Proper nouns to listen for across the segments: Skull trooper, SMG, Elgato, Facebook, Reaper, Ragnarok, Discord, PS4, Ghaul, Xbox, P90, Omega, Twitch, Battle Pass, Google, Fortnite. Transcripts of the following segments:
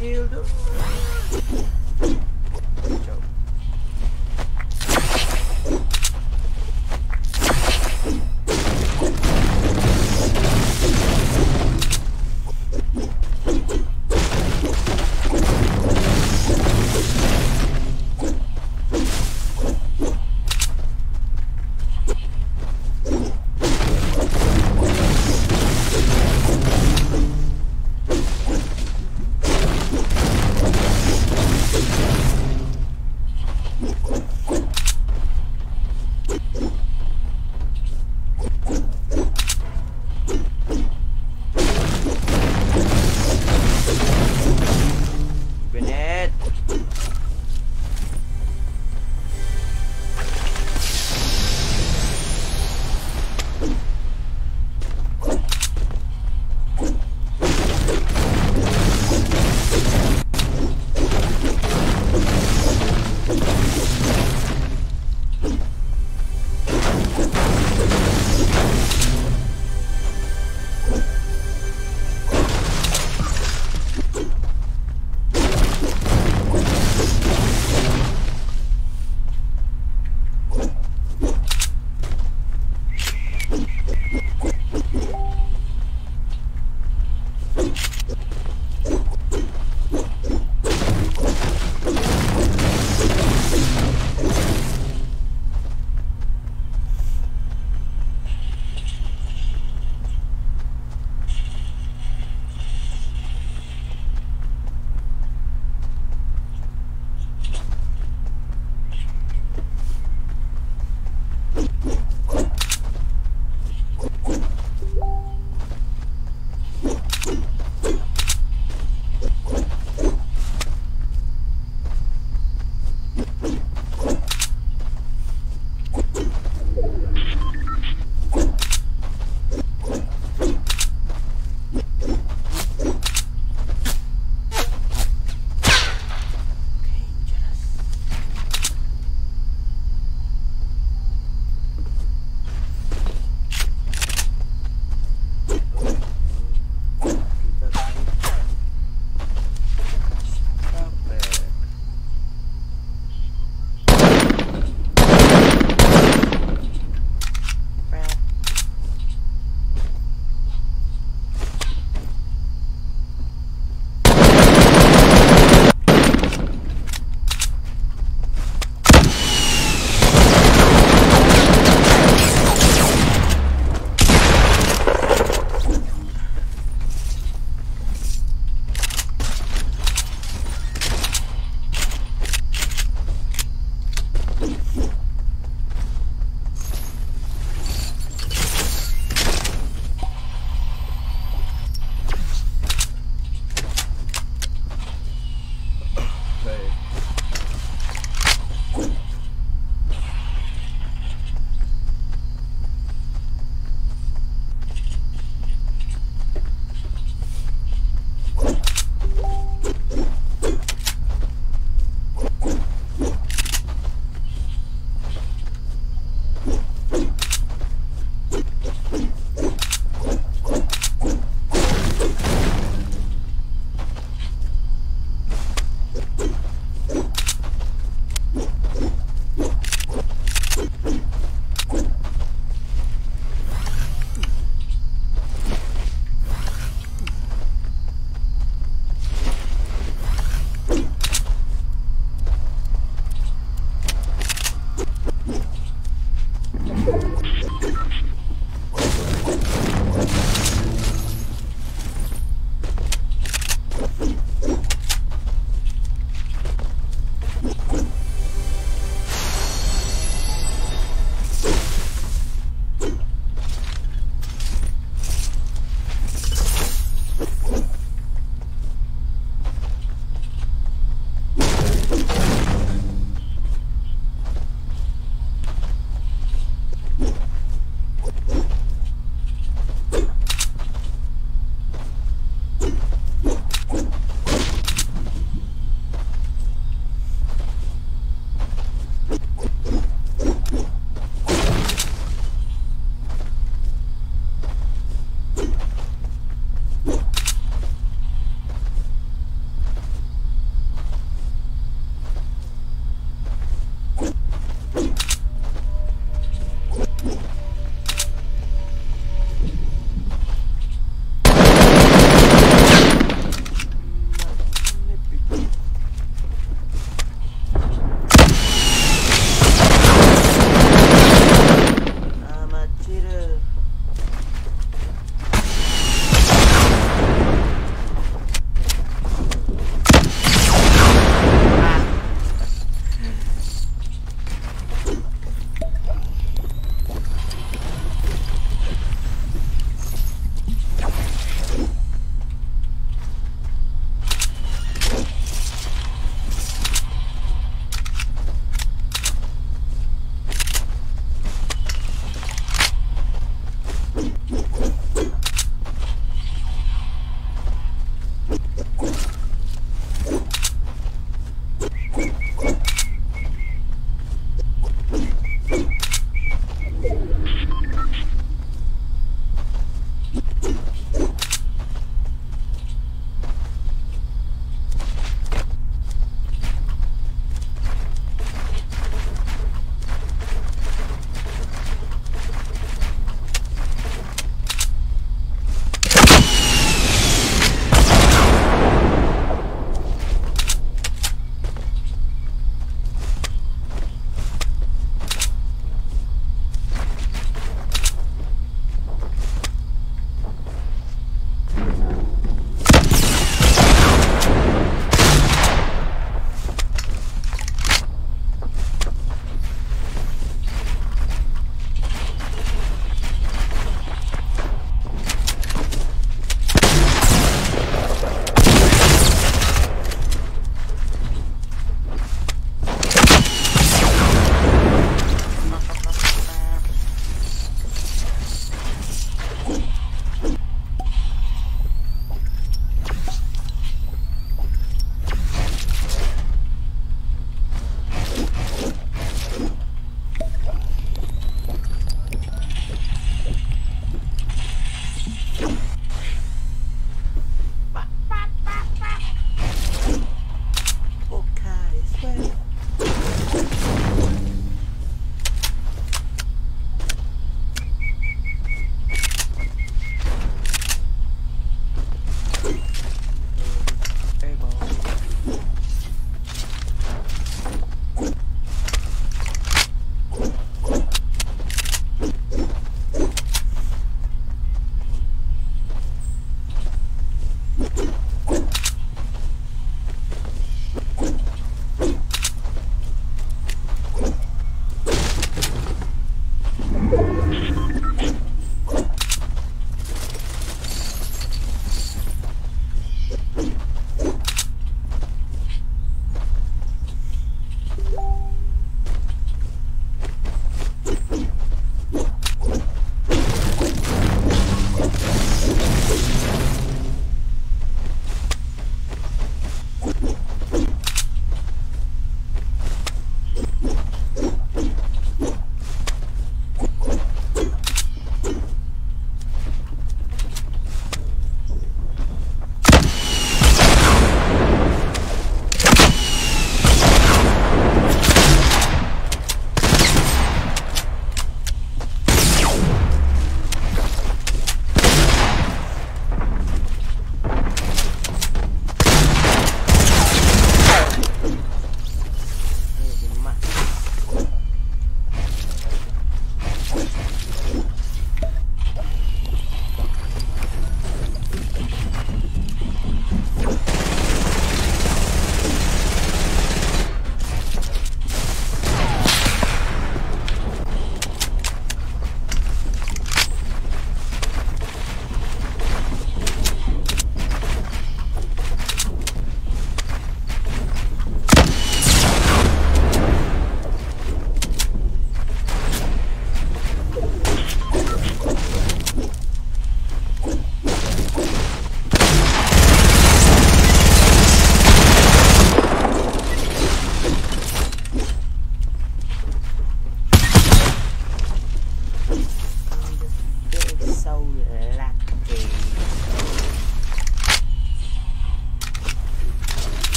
shield. Chao.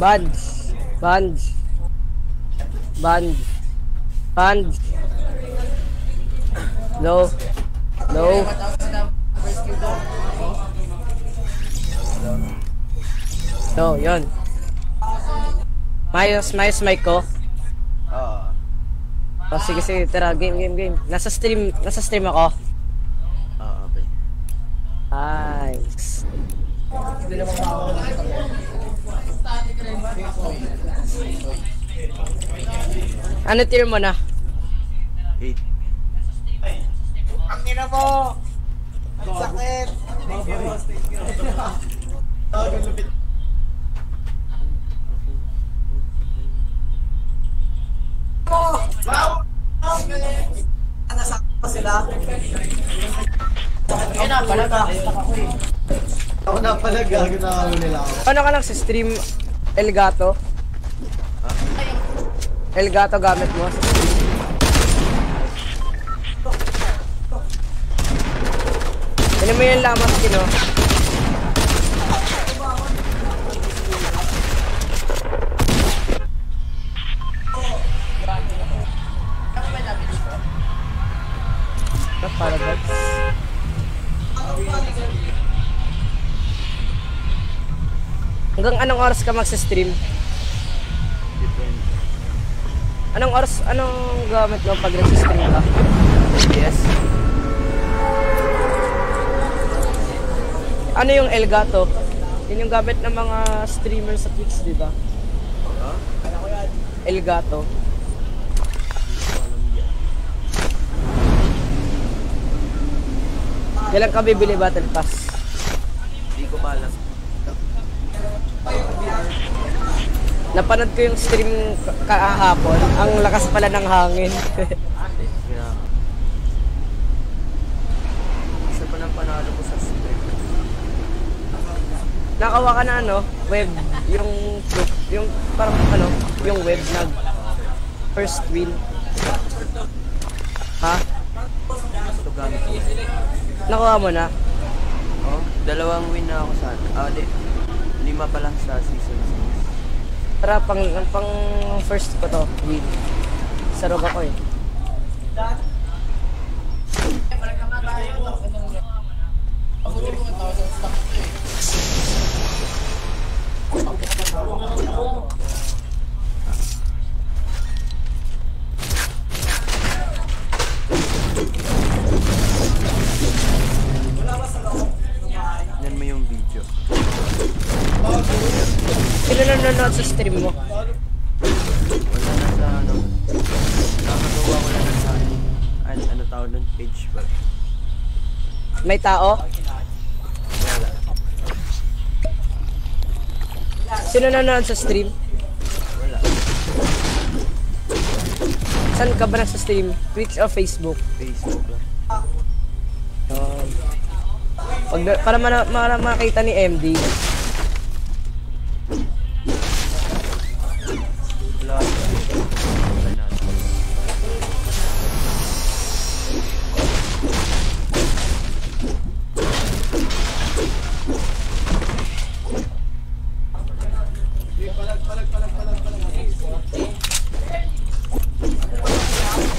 Bands. Bands. Bands. Bands. Low. Low. So, yun. Mayos mic ko. Oh, sige, tara, game. Nasa stream ako. Oh, okay. Nice. Ano tier mo na? 8. Ang ina mo! Ang sakit! Wow! Nasaktan sila. Ako na pala gagawin nila. Ano ka lang sa stream Elgato? Elgato gamit mo? Ano mo yung lamas kino? Hanggang anong oras ka magsa-stream? Anong oras, anong gamit mo pag nagsa-stream ka? Yes. Ano yung Elgato? Yun yung gamit ng mga streamer sa Twitch, di ba? Elgato. Kailan ka bibili Battle Pass? Hindi ko alam. Napanood ko yung stream kahapon. Ang lakas pala ng hangin. Isa pa nang panalo ko sa stream. Nakawa ka na ano? Web. Yung parang ano? Yung web na first wheel. Ha? Ito gamit ko. Nakuha mo na? Oo, oh, 2 win na ako sa... Ah, di. 5 pa lang sa season 6. Tara, pang first ko to. Win. Sarog ako eh. Tignan mo yung video. Pinanonood sa stream mo. Wala na sa ano. Nakakagawa wala na sa ano tao nun, page ba? May tao? Wala. Sino nanonood sa stream? Wala. Saan ka ba na sa stream? Twitch o Facebook? Facebook lang. Para makita ni MD.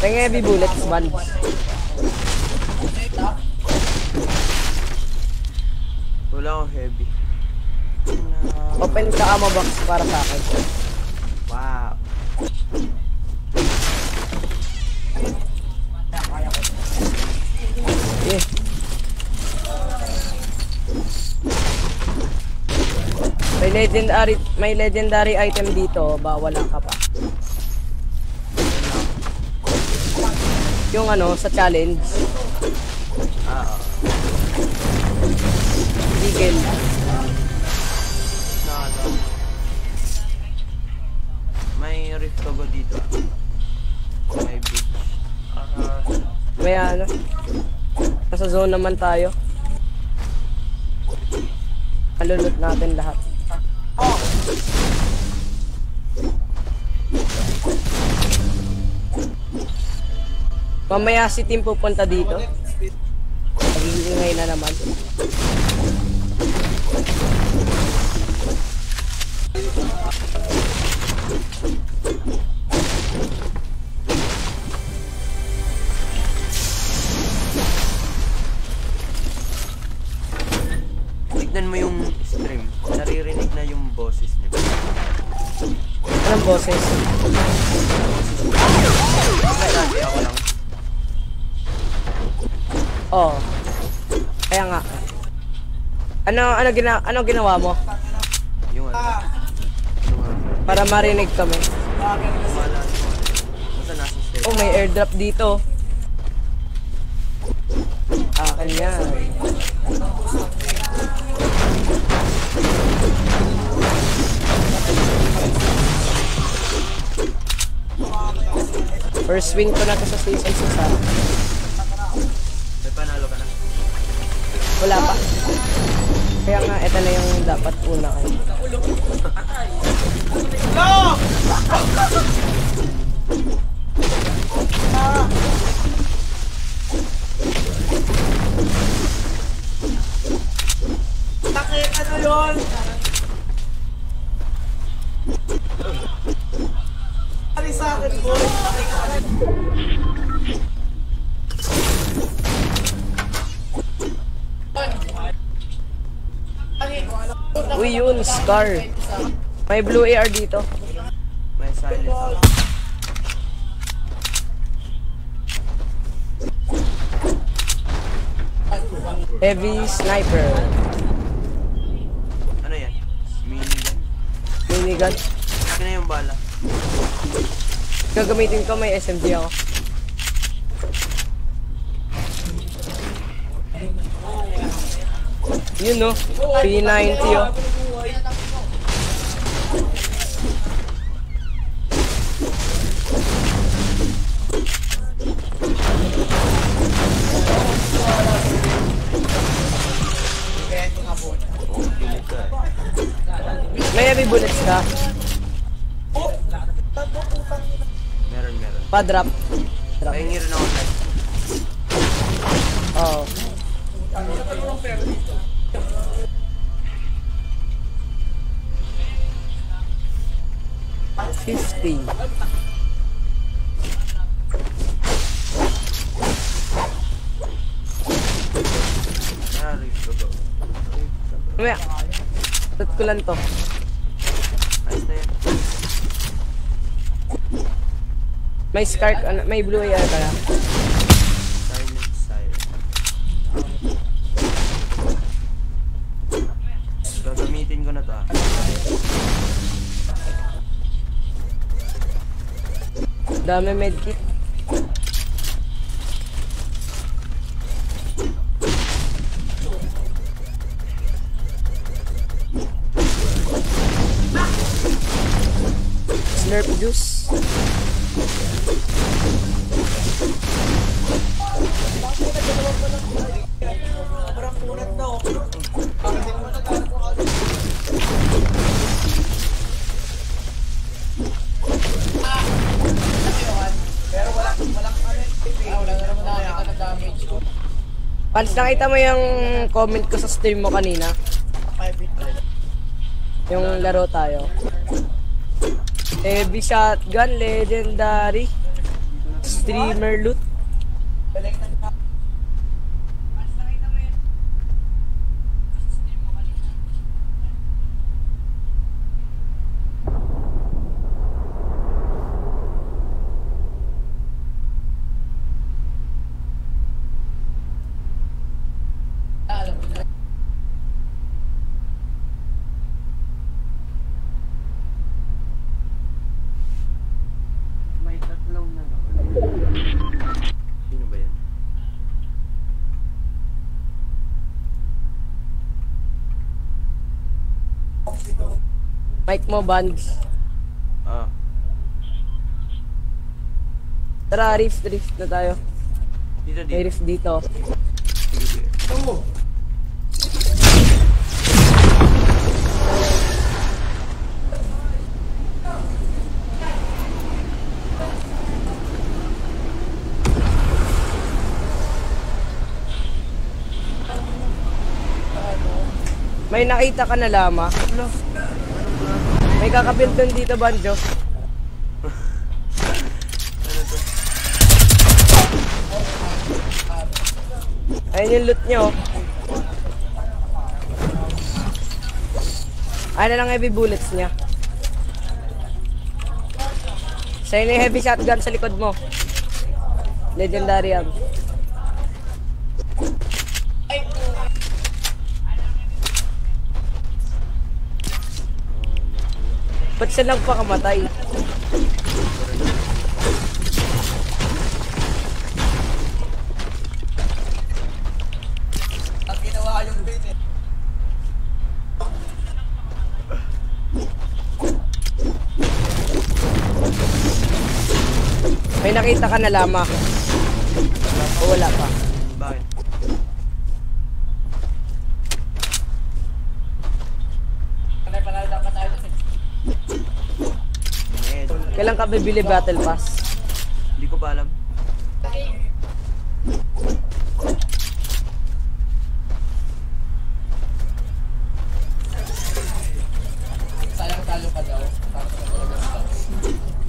Tang heavy bullets ban. Wala akong heavy. Open ka ammo box para sa akin. Wow. Yeah. May legendary item dito, bawal lang ka pa. Yung ano, sa challenge. Legal. May rift ko dito. May beach. May ano? Nasa zone naman tayo. Malulot natin lahat. Oh! Mamaya si Tim pupunta dito. Pag-iingay na naman. los bosses. Oh. Kaya nga. Ano ginawa mo? Yung para marinig kami. Oh, may airdrop dito. Akin yan. First win ko na ka sa season 6 ha. May panalo ka na? Wala pa. Kaya nga, eto na yung dapat una kayo. No! Bakit? Ano yun? Alis akin po. Uy, yun, Scar. May blue AR dito. May silent out. Heavy sniper. Ano yan? Minigun. Minigun? Akin na yung bala. Gagamitin ko, may SMG ako. Yun no, P90 oh. May heavy bullets ka? Meron. Pa-drop. May ngiro na online. Oo. Maya, tat ko lang to. May scarf, may blue yata pala. Gagamitin ko na to. Dami medkit. Slurp juice. Pans, nakita mo yung comment ko sa stream mo kanina? Yung laro tayo. Heavy shotgun, legendary, streamer loot. Mic mo, Bangs. Ah. Tara, rift na tayo. Dito. May rift dito. Oh. May nakita ka na lama? May kakapil doon dito, Banjo. Ayan yung loot nyo. Ayan na lang heavy bullets niya. Sa'yo na yung heavy shotgun sa likod mo. Legendary yan. Ba't silang pakamatay? May nakita ka na lama? O wala pa? Bakit? Kailan ka bibili Battle Pass? Hindi ko pa alam.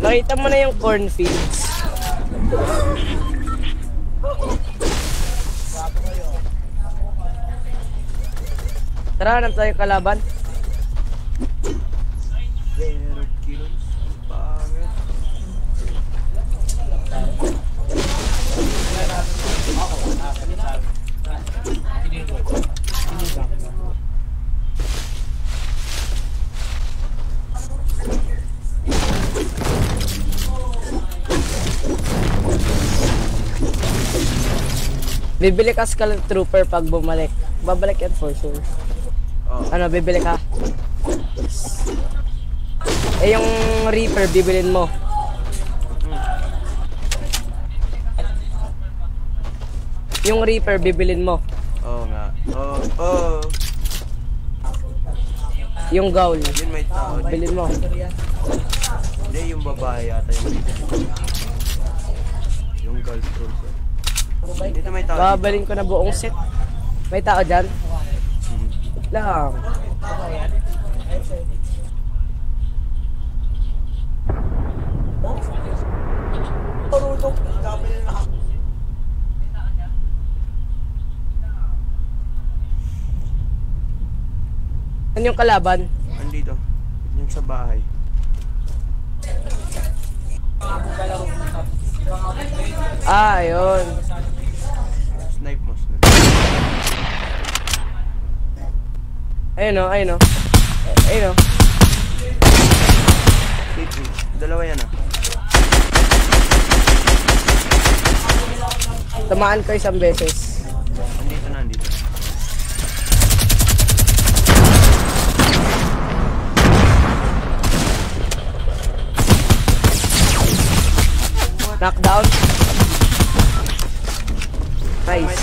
Nakita mo na yung cornfields. Tara, hanap tayo kalaban. Bibili ka Skull trooper pag bumalik. Babalik yan for sure. Oh. Ano, bibili ka? Eh, yung Reaper, bibilin mo. Yung Reaper, bibilin mo. Oo nga. Oo. Oh. Yung Ghaul. Yun may tao. Bilin mo. Hindi, yung babae yata yung Ghaul trooper. Dito may tao. Babalin ko na buong set. May tao dyan? Lang. Ano yung kalaban? Andito. Yung sa bahay. Ah, yun. Snipe mo, snipe. Ayun o, ayun o. Ayun o. Dalawa yan o. Tamaan ko isang beses. Andito na, andito. Knockdown. Nice.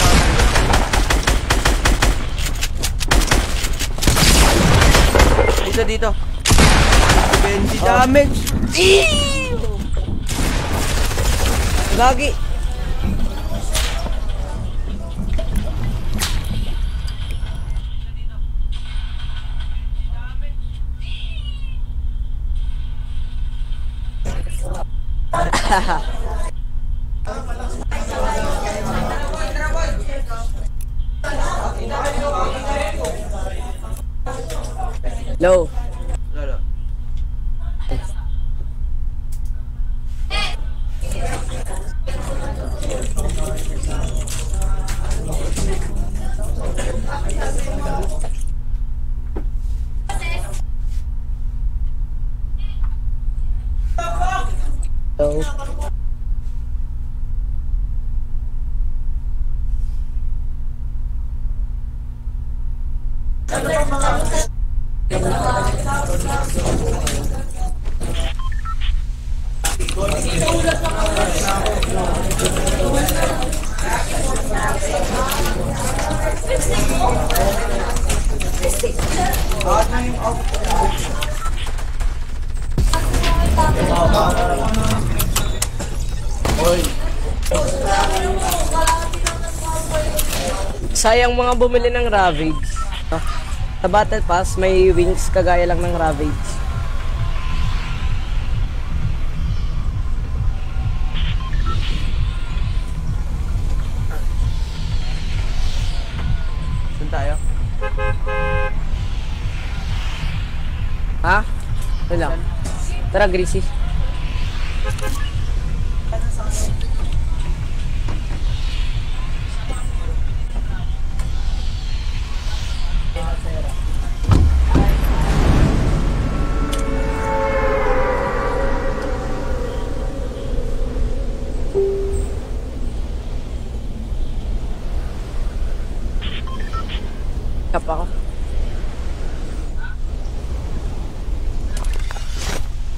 Dito, dito. 20 damage. Eeeew! Gagi. Haha. Low. Low. Low. Sayang mga bumili ng Ravage. Sa Battle Pass may wings kagaya lang ng Ravage. Saan tayo? Ha? Wala. Tara, Greasy.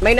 May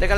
Teka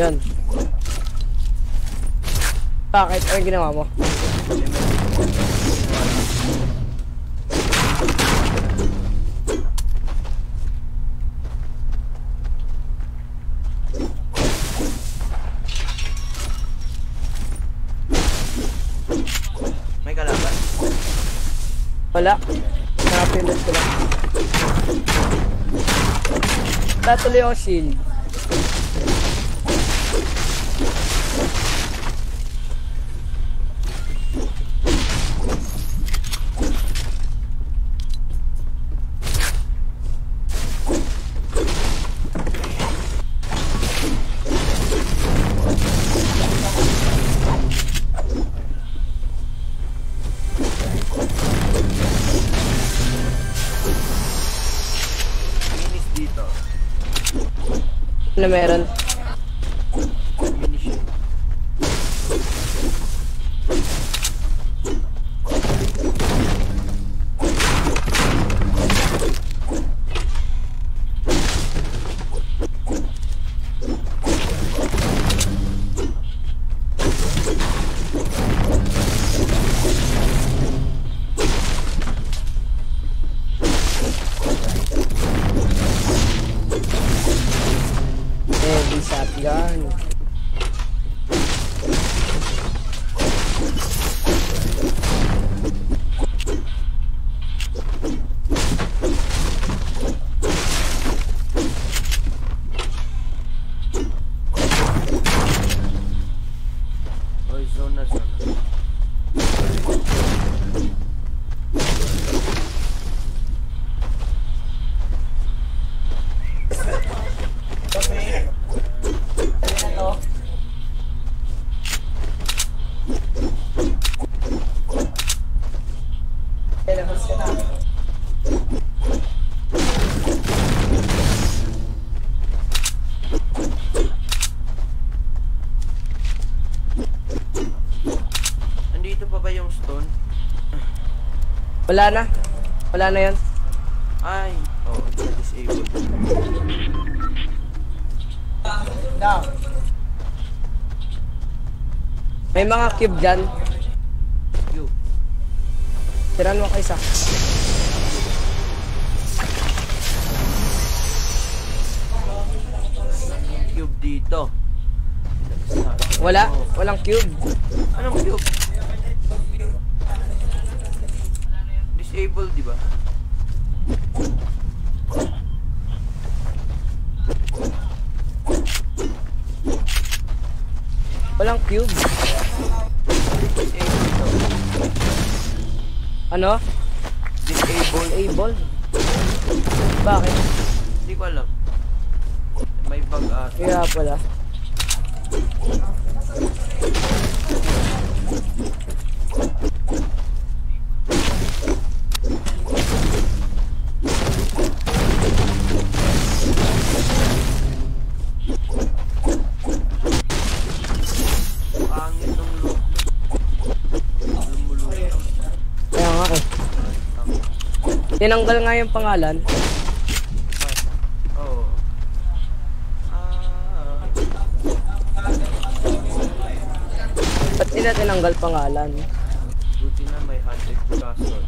Yan. Bakit? Anong ginawa mo? May kalaban? Wala. Nakapindot ko lang. Natuloy ako shield. Na meron. Wala na. Wala na yan. Ay. Oh, it's disabled. Down. May mga cube dyan. You. Tiran mo ka isa. Cube dito. Wala. Walang cube. Anong cube? Disabled, di ba? Walang cube. Ano? Disabled. Bakit? Hindi ko alam. May bug ata. Kaya pala. Tinanggal nga yung pangalan. Oo. Ba't nila tinanggal pangalan? Buti na may haunted castle.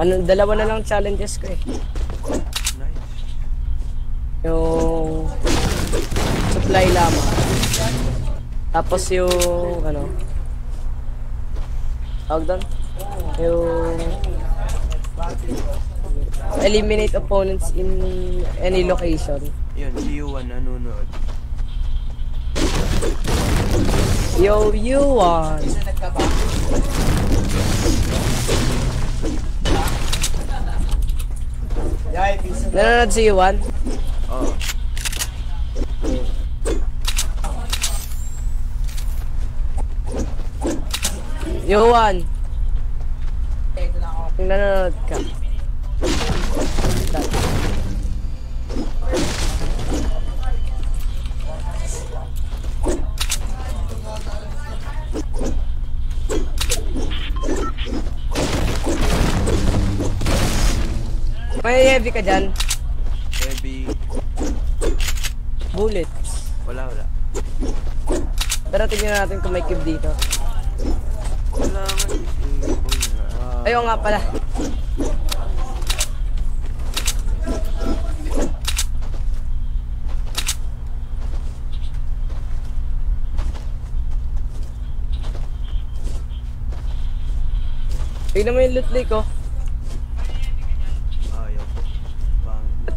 Ano, dalawa na lang challenges ko eh. Yung supply llama. Tapos yung ano. Tawag doon? Yung eliminate opponents in any location. Yun, si Yuan nanonood. Yo, Yuan! Nanonood si Yuan? Oo. Yuan! Nanonood ka. May heavy ka dyan? Heavy. Bullets. Wala. Pero tingnan natin kung may cube dito. Wala nga si cube. Ayaw nga pala. Tignan mo yung loot lake ko.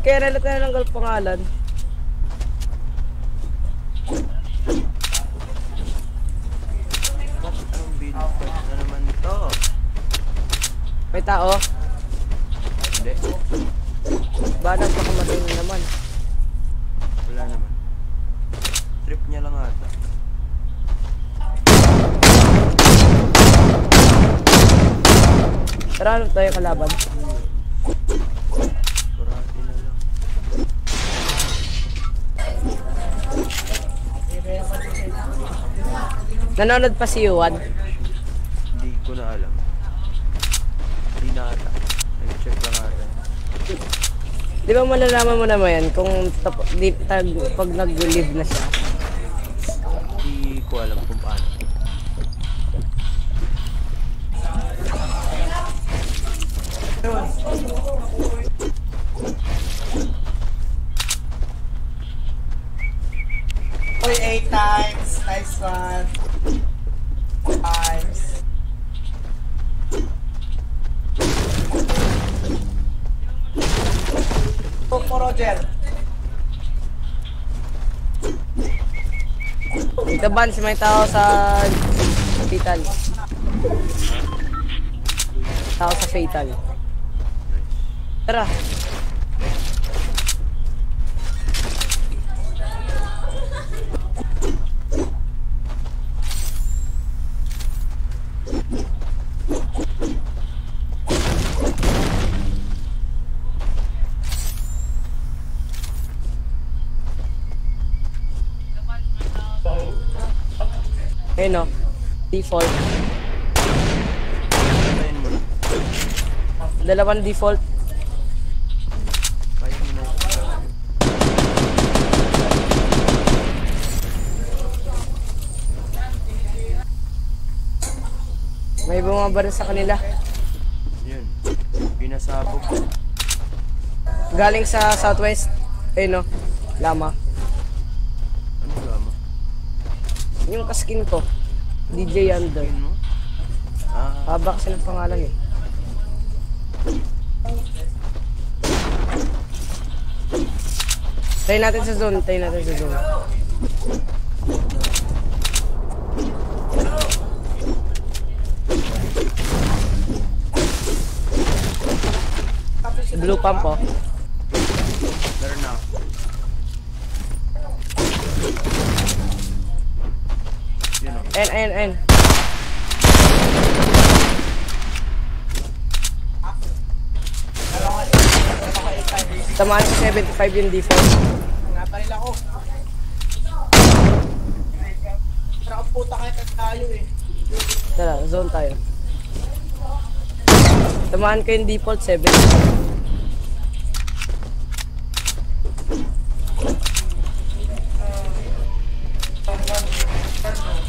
Kaya nalit na nanggal pangalan. Bakit ang video fight na naman ito? May tao? Hindi. Banang pakamatay niya naman. Wala naman. Trip niya lang ata. Tara, ano tayo kalaban? Nanonood pa si Yuan? Hindi ko na alam. Hindi na ata. Nag-check lang ata. Di ba malalaman mo naman yan kung pag nag-live na siya? Hindi ko alam kung paano. Oy, 8 times. Nice one. Times. Look for Roger. Ito ban si may tao sa fatal. Tao sa fatal. Tara. No, default. Dalawan default. May bumabara sa kanila. Yun. Pinasabog. Galing sa southwest. Eh no. Lama. Ano lama? Yung kaskin ko. DJ Under. Haba kasi ng pangalan yun. Tayo natin sa zone. Tayo natin sa zone. Blue pump po. Better now. N. Tamaan si 75 yung default. Naparil ako. Sarap puta kayo tayo eh. Tara, zone tayo. Tamaan ko yung default 7.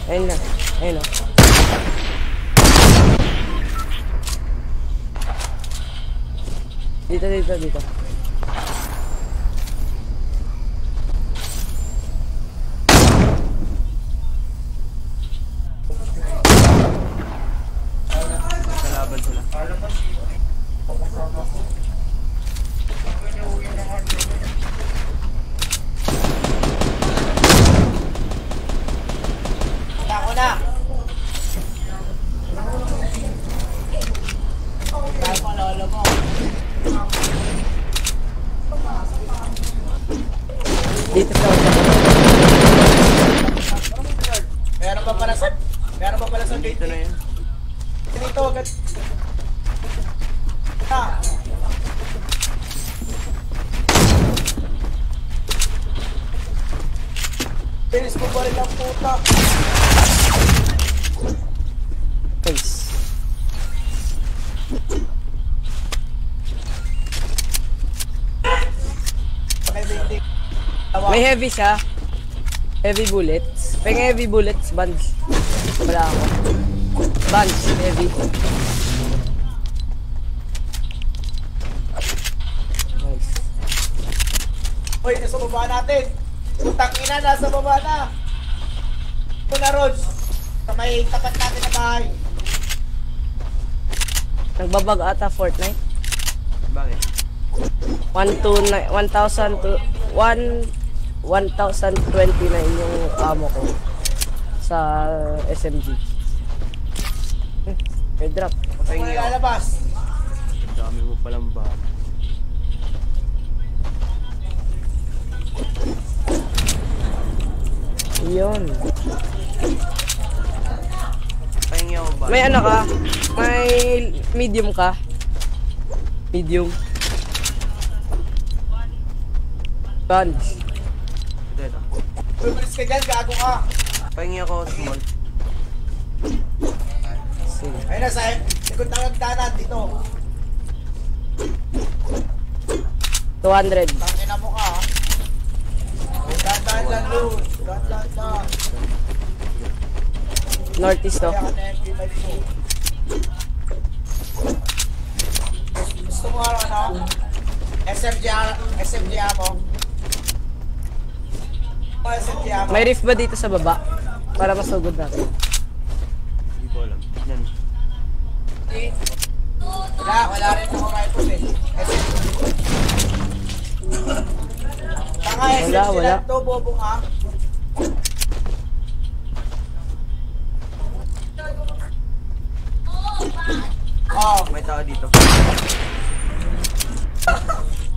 Ayun na, ayun na. Dito. Kalaban sila. Dito sa Meron pa pala sa dito na yun. Dito agad. Ah. Finish mo pa rin ang puta. Peace. May heavy siya. Heavy bullets. Pang heavy bullets, bands. Wala ako. Bands, heavy. Nice. Uy, nasa baba natin. Putang ina, nasa baba na. Ito na, Rods. Sa may tapat natin na bahay. Nagbabag ata Fortnite. Bakit? 1,029 yung amo ko sa SMG. May drop. Patay niya. Lalabas. Ang dami mo palang ba? Iyon. Patay niya ba? May ano ka? May medium ka? Medium. Guns. Pwede ka dyan, gago ka. Pahingi ako, small. Ayun na, sahib. Ikot na ang danan, dito. 200. Tangin na mo ka, ha. Dahan-dahan lang, Lou. Dahan-dahan. Northeast, no? Gusto mo nga, ano? SMG mo. May rift ba dito sa baba? Para masugod natin. Hindi ko alam. Tignan. Wala rin ako rifle eh. Tanga SMG lang to, bobo ka. Oh, may tao dito.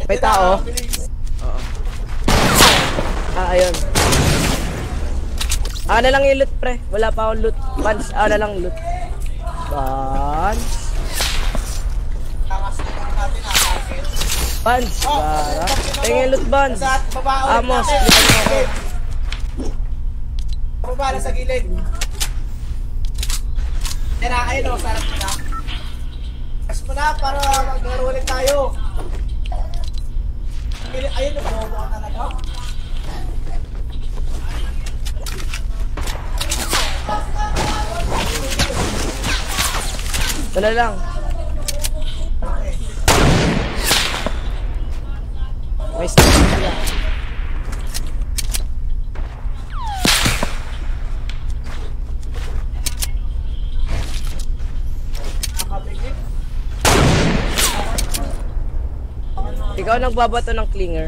May tao? Oo. Ayun. Na lang yung loot, pre. Wala pa akong loot. Bans, na lang loot. Bans. Bans. Tingin loot, Bans. Amos. Babala sa gilid. Kaya kayo, no? Sarap mo na. Kas mo na para maglaro ulit tayo. Ayun, nagbobo ka talaga. Wala lang. May stop sila. Ikaw nagbabato ng clinger.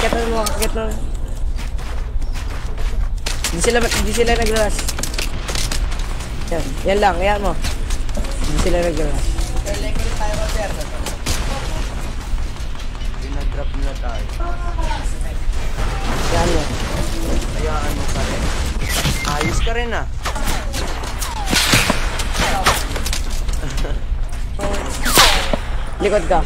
Akit na. Hindi sila nag-rush. Yan lang. Ayan mo. Hindi sila nag-rush. Pinag-drop nila tayo. Ayan mo. Ayaan mo pa rin. Ayos ka rin ah. Likod ka.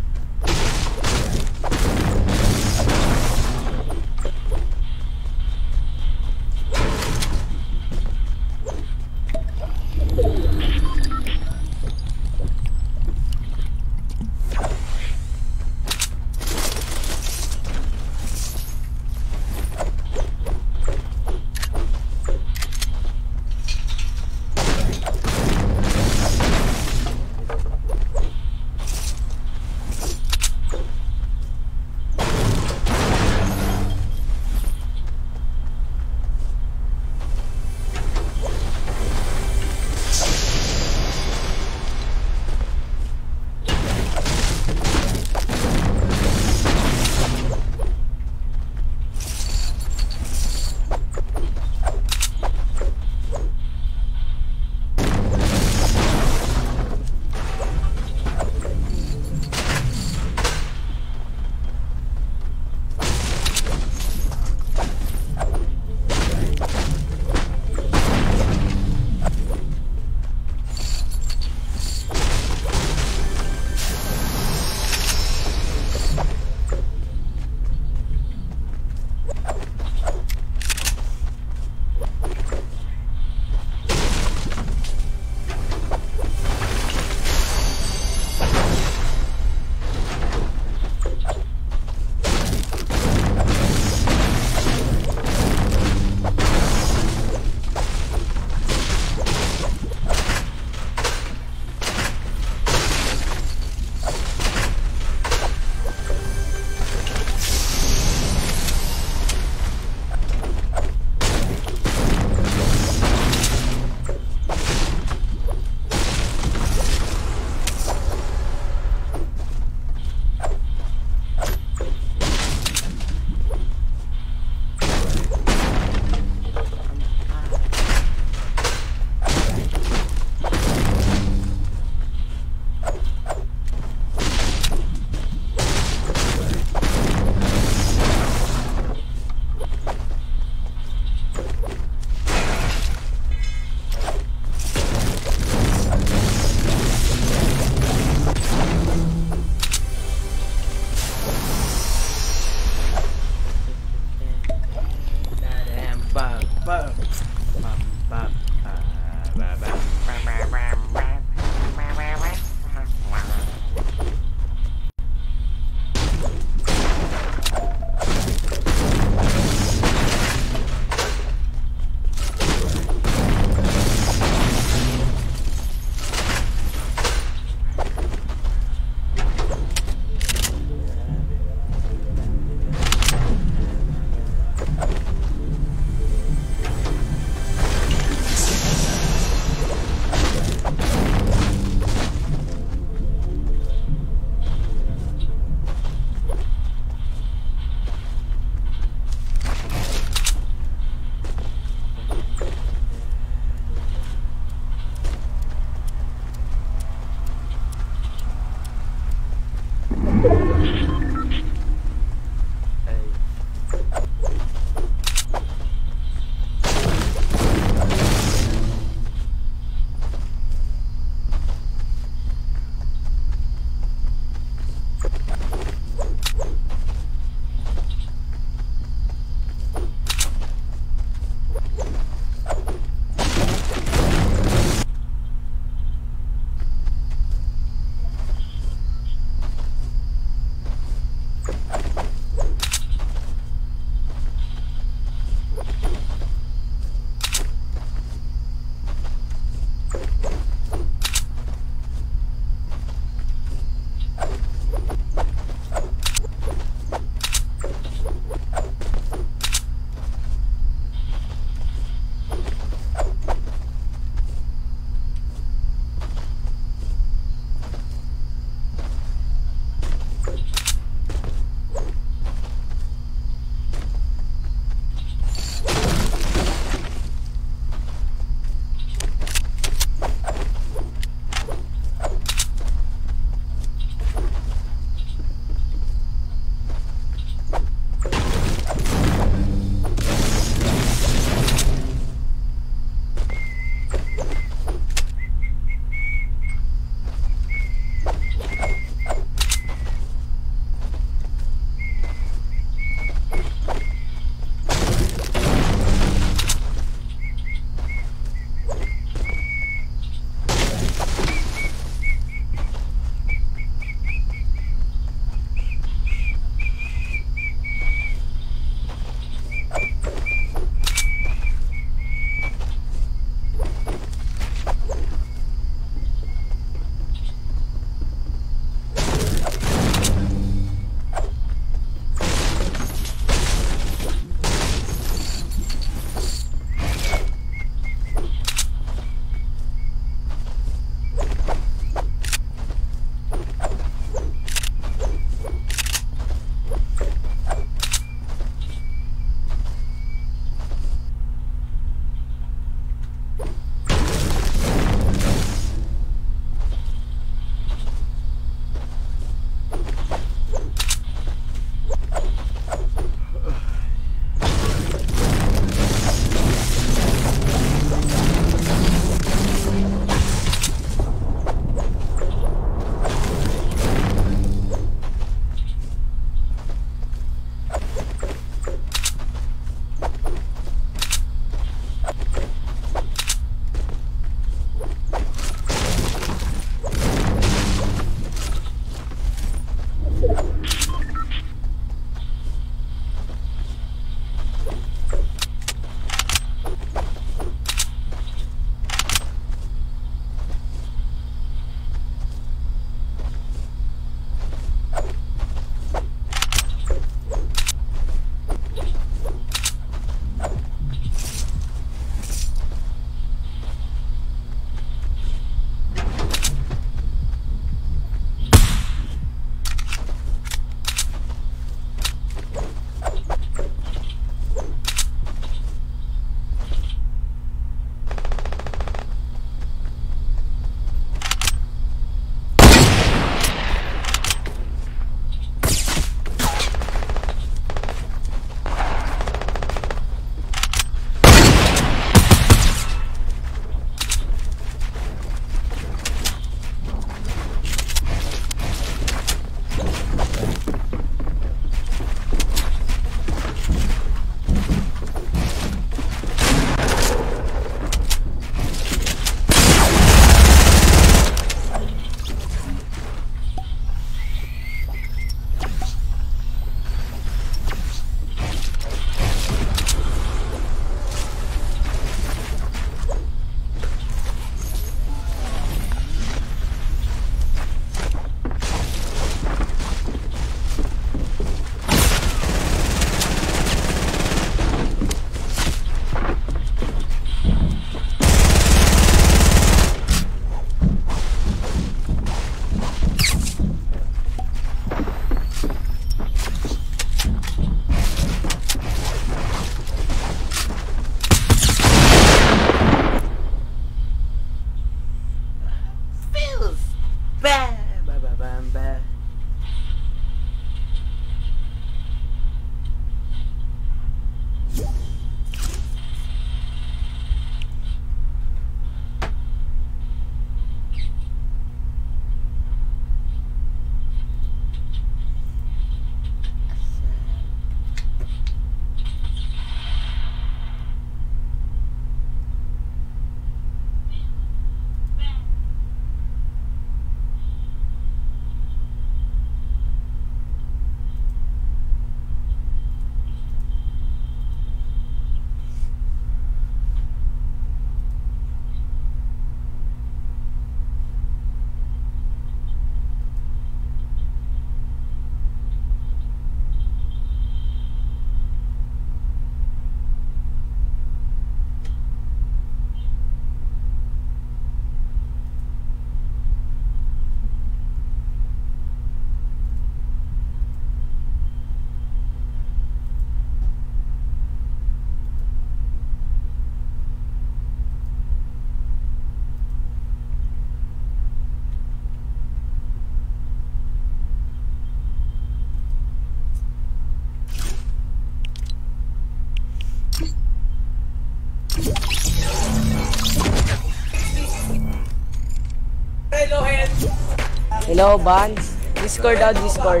Hello, Bans. Discord out, Discord.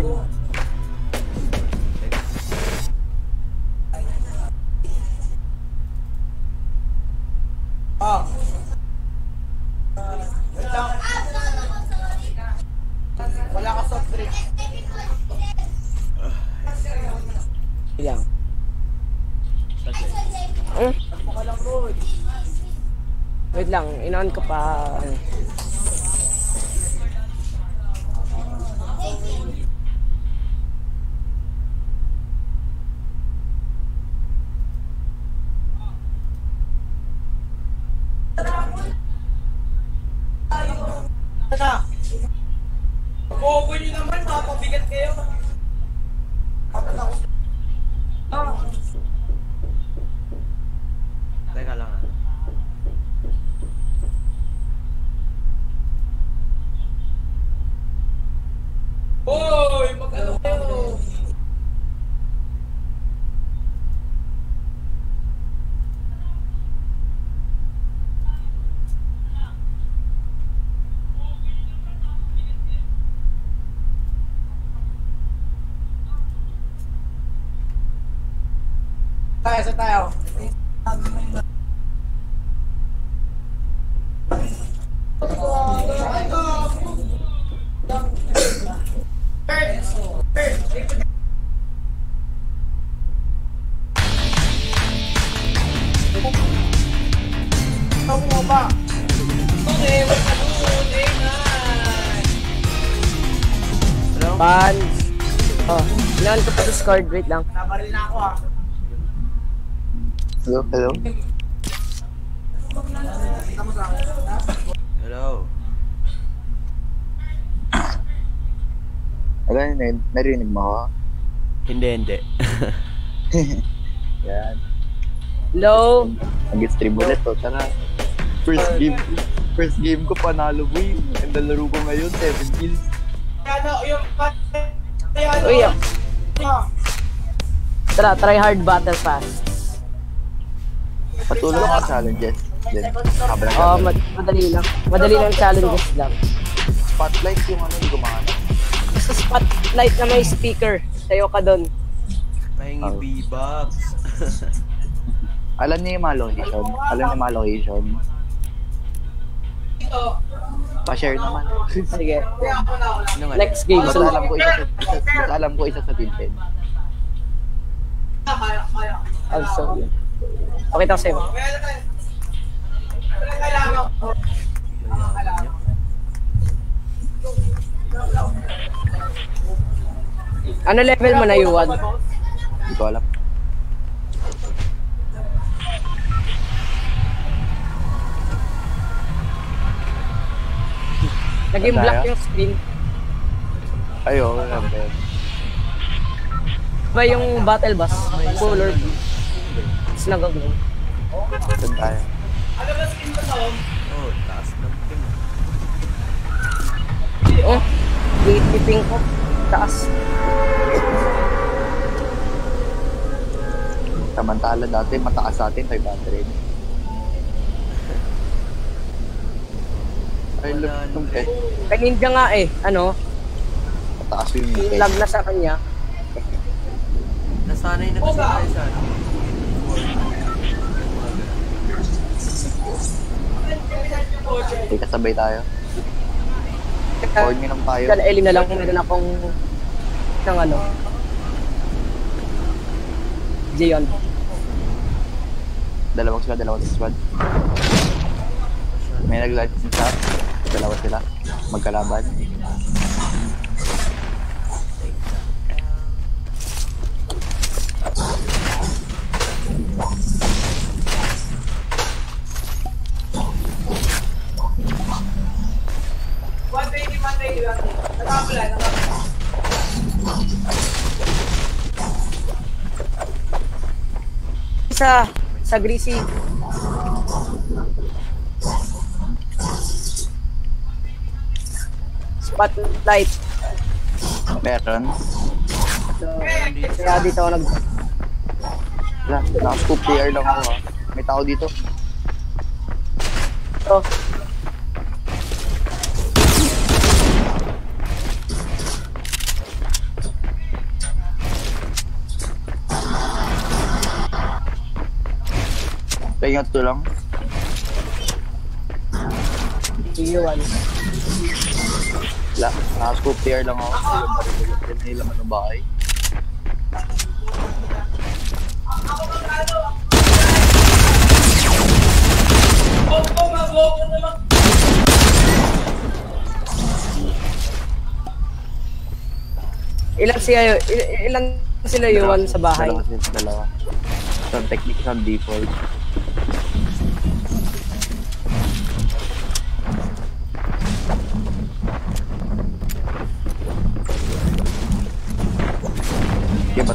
Inon ka pa. Tayo. Bans. Oh, ilan ka pa Discord? Wait lang. Nabaril na ako ah. Hello, hello. Hello. Ano, narinig mo ako? Hindi, hindi. Yan. Hello. Nag-stream ulit to, tara. First game ko panalo mo yun. Ang dalaro ko ngayon, 7 kills. Uy, yun. Tara, try hard battle pass. Patulong ang challenges. Oo, madali lang. Madali lang challenges lang. Spotlight yung ano yung gumana. Basta spotlight na may speaker. Tayo ka dun. Pahingi B-box. Alam niya yung mga location. Alam niya yung mga location. Pa-share naman. Sige. Next game. Alam ko isa sa Tinted. Also yun. Okay, tao sa'yo. Ano level mo na Yuan? Hindi ko alam. Naging black yung screen. Ayoko na. Ba yung battle bus? Color blue. Nagagano. Oh, saan tayo? Ano ba skin ko sa home? Oh, taas ng ping. Oh, wait, ping ko. Taas. Samantala dati, mataas natin 500. Ay, look nung eh. Kaninja nga eh, ano? Mataas yung ping. Lag na sa kanya. Nasanay na kasi tayo sa ano. Okay, kasabay tayo. Forward nyo ng payo. Kala Ellie na lang kung meron akong ng ano Jayon. Dalawang squad, may nag-light sa dalawa sila, magkalaban. Sa Greasy. Spotlight. Meron. So, kaya dito ako nag... Naka-scoop player lang ako ha. May tao dito. Ito. Pequeño tulón. Iiwan. Wala, nakascoop tier lang ako. Yung nila man ng bahay. Ilan sila iwan sa bahay? Dalawa. Isang technique, isang default. Yan ba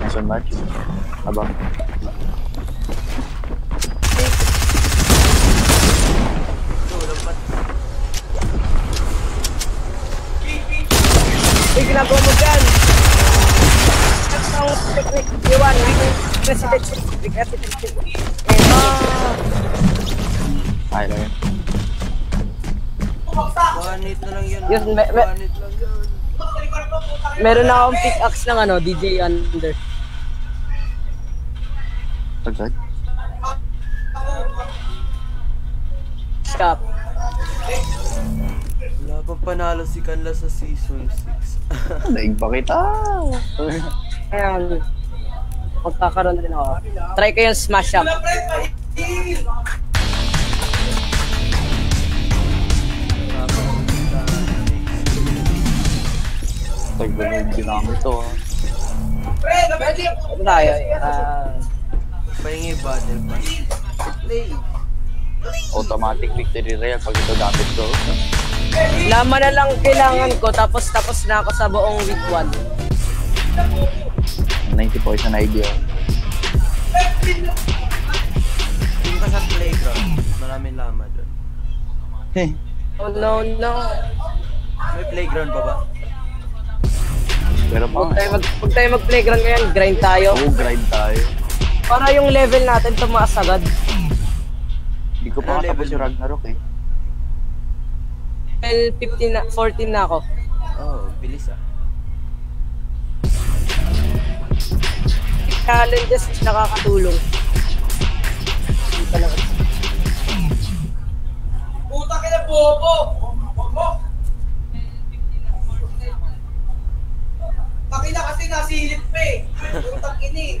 Nice one match. Abang. Eh, ginagawa mo dyan! Iwan, president. Ay, lang yun. One hit na lang yun. Meron na akong pickaxe ng ano, DJ Under. Tagad? Stop. Wala pang panalo si Kanla sa season 6. Daig pa kita. Ayan. Magkakaroon din ako. Try ko yung smash up. Tagbanin din ako ito. Ito tayo. Pahingi battle pass. Play. Automatic victory real pag ito dapat ko. Laman na lang kailangan ko tapos na ako sa buong week 1. 90 po isang idea. Hindi ka sa playground. Maraming lama doon. Hey. Oh no. May playground ba? Pero pa. Huwag tayo mag-playground ngayon. Grind tayo. Oo, grind tayo. Para yung level natin tumaas agad. Hindi ko pa matapos yung Ragnarok eh. Level 14 na ako. Oh, bilis ah. Challenges nakakatulong. Hindi talaga. Puta ka na bobo! Bobo! Pakila kasi nasilip pa eh. Putak ini.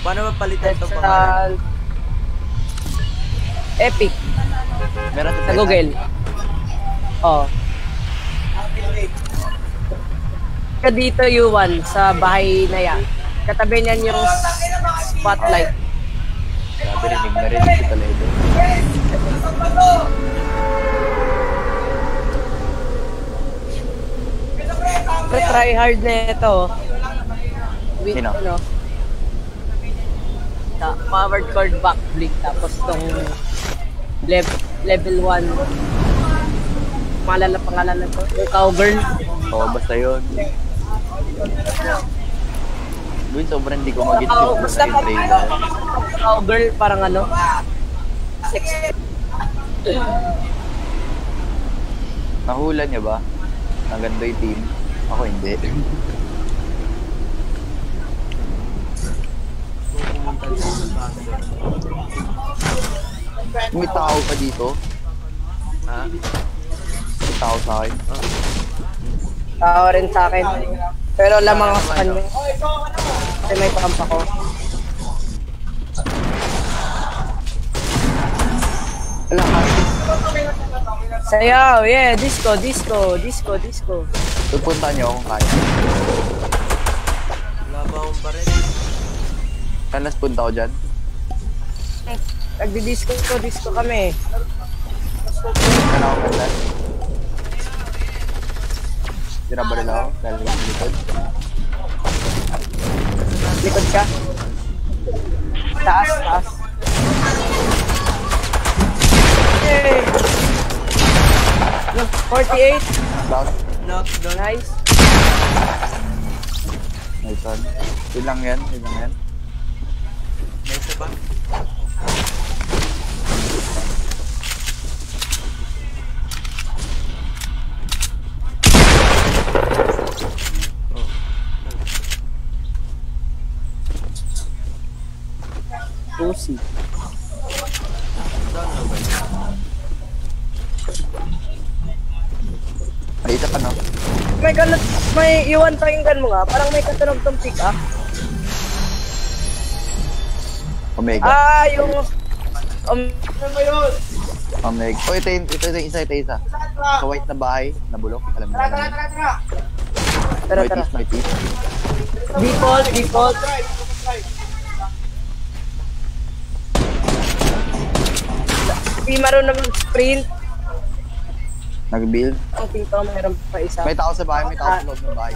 Paano ba palitan itong pangalan? Epic. Meron sa Google. Oo. Ka dito, Yuan, sa bahay na yan. Katabi niyan yung spotlight. Grabe, rinig na rinig si Toledo. Pre-try hard na ito. Sino? Powered cord back blink tapos tong level 1. Malala pangalan nito, Cowgirl. Oo, basta yun. Dude, sobrang hindi ko mag-get yung basta yung trade. Cowgirl, parang ano? Sex. Nahula niya ba? Ang ganda yung team. Ako hindi. May tao pa dito? Ha? May tao sa akin? Tao rin sa akin. Pero lamang ako sa kanya. Kasi may pamp ako. Alam. Se ha llegado, bien, disco. Yo fue un daño. Wala ba akong baril? Saan na-spoon ako dyan? Nagdi-disco kami. Saan ako kailan? Dinabaril ako dahil likod. Likod ka? Taas. Yay! 48! Knock down. Nice. Nice one. Yun lang yan. Nice na ba? Pussy. Dito ka na. May iwan pakinggan mo nga. Parang may katunog-tong pick up. Omega. Yung... Ano ba yun? Omega. Oh, ito yung isa. Sa white na bahay, nabulok. Alam mo na. Tara. Notice. Default. Hindi marunong mag-sprint. Nag-build? Ang pinto, mayroon pa isa. May tao sa bahay, may tao sa loob ng bahay.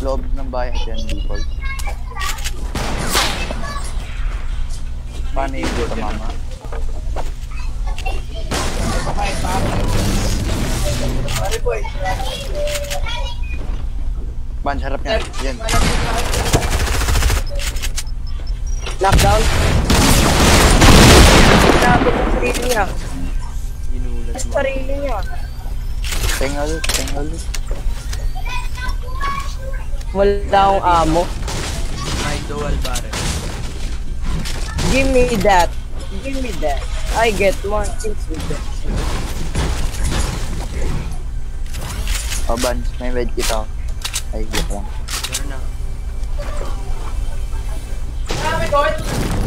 Loob ng bahay at yan, people. Paano yung sa mama? Bunch, harap niya. Yan. Knockdown. Nabot ang sarili niya. Ginulat mo. Sarili niya. Tengal. Wala akong amo. May dual barrel. Give me that. I get one kill with that. Oh, Bans. May med kita. I get one. Meron na.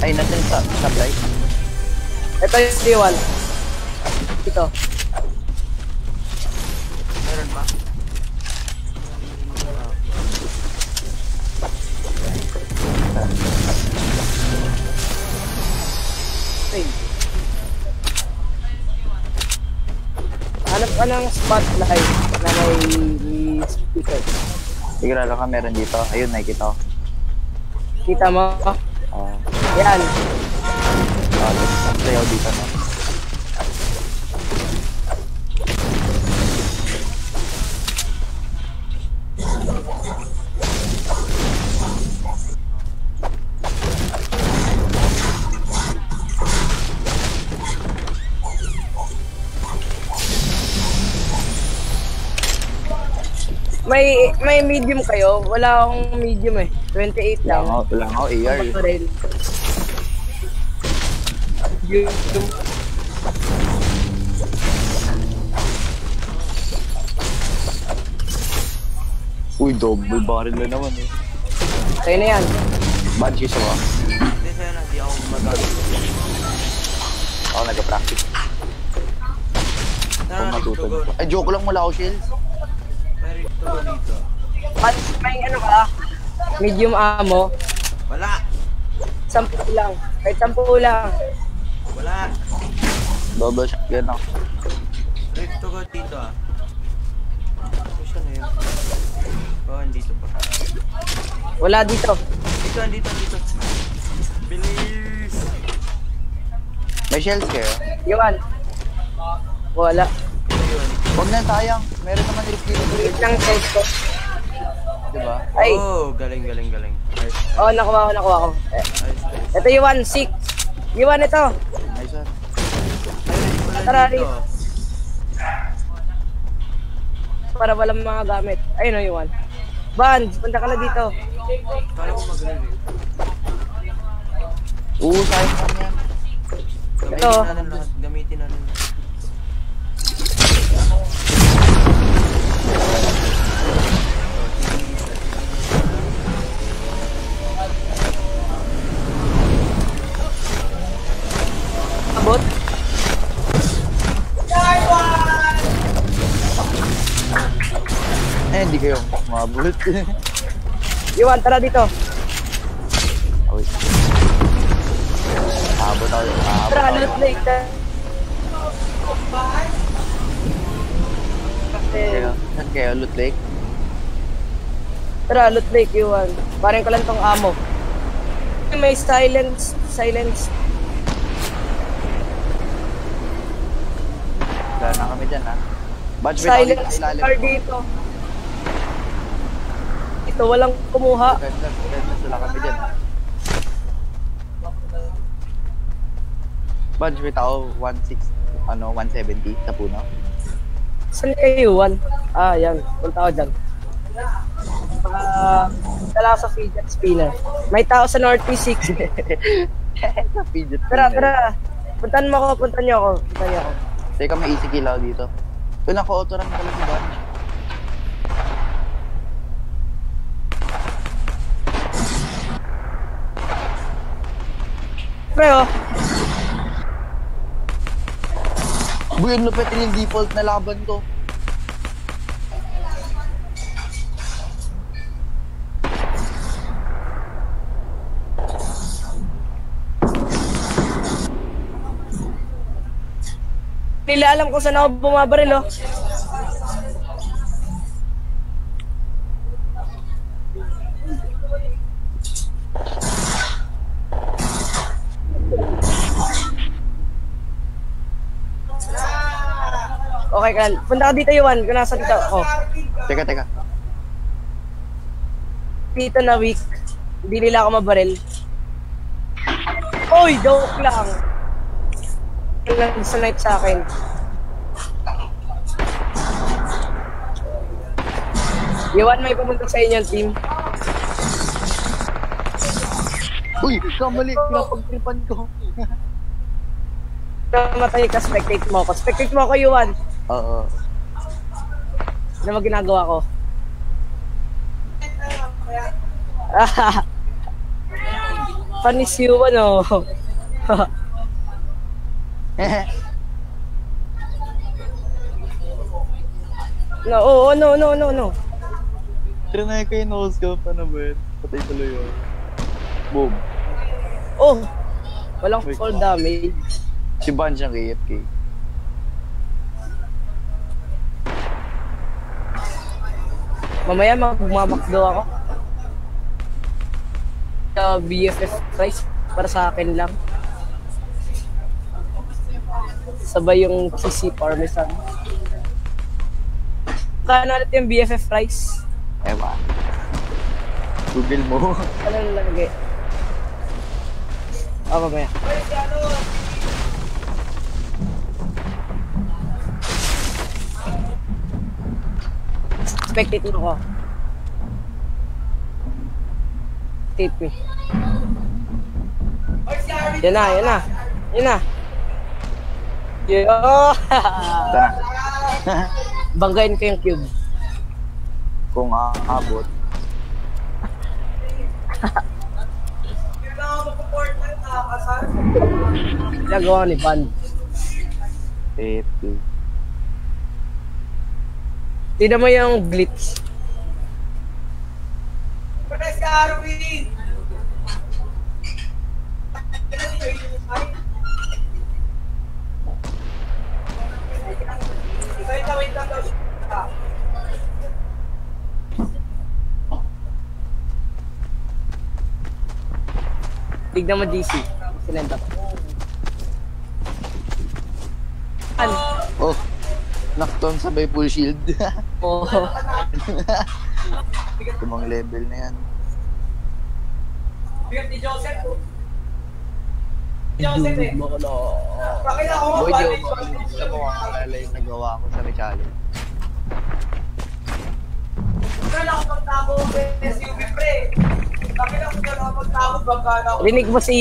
Ay, natin sa supply. Ito yung D1. Ito. Meron ba? Hanap ka ng spotlight na may speaker. Sigurado ka meron dito. Ayun, nakikita ko. Kita mo? Yan. Sayo dito na. May medium kayo? Wala akong medium eh. 28 lang. Wala ako AR. Uy, double barrel na naman eh. Sa'yo na yan. Bad siya ba? Hindi sa'yo na, di ako magalit. Ako nag-practice. Kung matutog. Ay, joke lang, wala ako shields. Meron ito ba dito? May ano ba? Medium ammo? Wala. 10 lang. Kahit 10 lang. Wala. Double shotgun ako. Rift to go dito ah. Ano siya na yun? Oh, andito pa. Wala dito. Dito. Bilis. May shells kayo? Iwan. Wala. Huwag na sayang. Meron naman yung rift ng shells ko. Diba? Ay. Oh, galing. Oh, nakuha ko. Ito Iwan, 6. Iwan ito. Tara dito. Para walang mga gamit. Ayun no, Iwan. Ban, punta ka na dito. Kala ko magaling eh. Sayang ka niyan. Gamitin na nun. fuerte. Iván, taratito. Saan kayo? Loot lake? Tara, loot lake, Iwan. Barin ko lang tong ammo. May silence. Silence. Wala na kami dyan, ha? Silence car dito. Ito, walang kumuha. Wala kami dyan, ha? Badge, may tao 170 sa puno. Saan kayo, Juan? Ah, yan. Punta ako dyan. Tala sa fidget spinner. May tao sa North P6. Sa fidget spinner. Tara, tara. Puntan mo ako, puntan niyo ako. Puntan niyo ako. Teka, may easy kill ako dito. Ito, naka-auto run pala si Badge. Pre, oh. Buyan, lupetin yung default na laban ko. Nila alam ko saan ako bumabaril, oh. Okay, Carl. Punta ka dito, Yuan. Kung nasa dito ako. Teka, teka. Dito na weak. Hindi nila ako mabaril. Oy, joke lang. Isa night sa akin. Yuan, may pumunta sa inyo yung team. Uy, kamali. Napag-tripan ko. Namatay ka, spectate mo ako. Spectate mo ako, Yuan. Oo. Ano ba ginagawa ko? Panis you, ano? No, oh, no, no, no, no. Trinay ko yung no-scope, ano ba yun? Patay tuloy yun. Boom. Oh! Walang fall damage. Si Bunch ang AFK. Mamaya magmamakdo ako sa BFF price para sa akin lang. Sabay yung cheesy parmesan. Kaya nalit yung BFF price. Ewa. Google mo. Ano nalagay? Oh, mamaya. Expected ko. Tip me. Yan na, yan na. Yan na. Yo. Tara. Banggain ko yung cube. Kung aabot. Nagawa ni Van. Ito. Tignan mo yung glitch. Press ka, Arwin! Tignan mo, DC. Sinenda pa. Ano? Oh. Knockdown sabay full shield. Oo. Tumang level na yan. Ni Joseph. Joseph eh. Bakit ako mabalik? Bakit ako mabalik? Nagawa ko sa challenge. Bakit ako magtago SUV pre? Bakit ako magtago bagkala ko? Rinig mo si,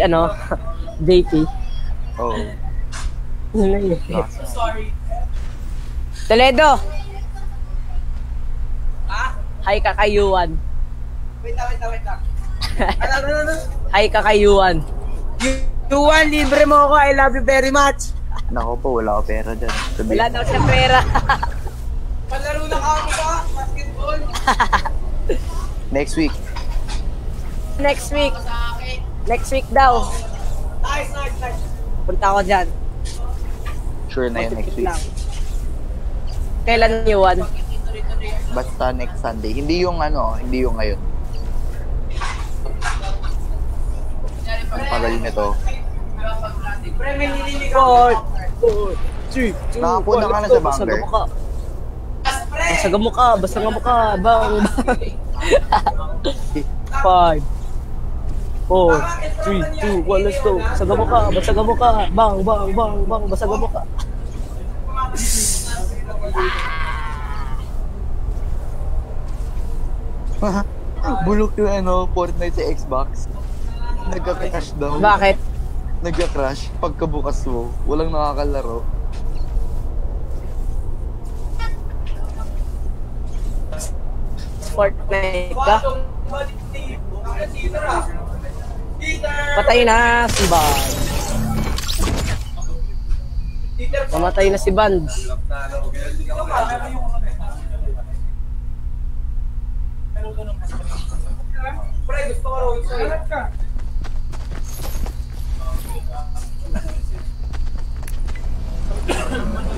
ano, JP? Oo. I'm sorry. Toledo! Ah? Hi ka kay Yuan. Wait lang, wait lang, wait lang. Ano? Hi ka kay Yuan. Yuan, libre mo ako. I love you very much. Nako po, wala ko pera dyan. Wala daw siya pera. Palaro na ka ako pa. Basketball. Next week. Next week. Next week daw. Nice. Punta ako dyan. Sure na yun, next week. Kailan yun? Basta next Sunday. Hindi yung ano, hindi yung ngayon. Ang pagaling nito. 4, 4, 3, 2, 1. Nakapunta ka na sa bunker. Basta nga mukha. Bang. 5, 4, 3, 2, 1, let's go. Basta nga mukha. Bang. Basta nga mukha. Bulok yung ano, Fortnite sa Xbox. Nagka-crash daw. Bakit? Nagka-crash. Pagkabukas mo, walang nakakalaro. Fortnite ka? Patay na si Band. Mamatay na si Band.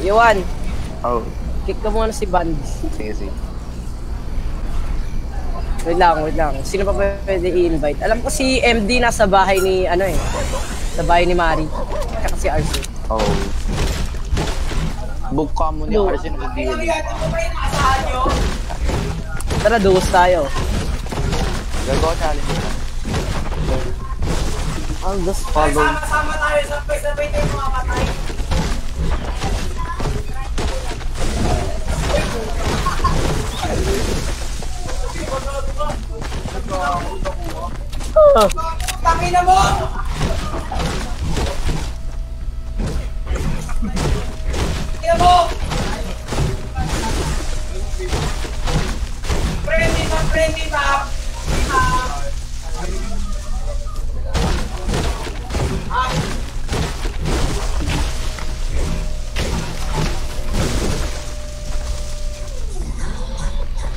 Iwan. Oh. Kick ka muna si Band. Sige. Wait lang. Sino pa pwede i-invite? Alam ko si MD nasa bahay ni, ano eh. Sa bahay ni Mari. Tsaka si RC. Oh. Book ka mo ni RC na hindi. Tara, duos tayo. Gagawa challenge na. I'll just follow. Sama-sama tayo. Sabay-sabay tayo mga patay. Tangina mo! Tangina mo! Friendly pa!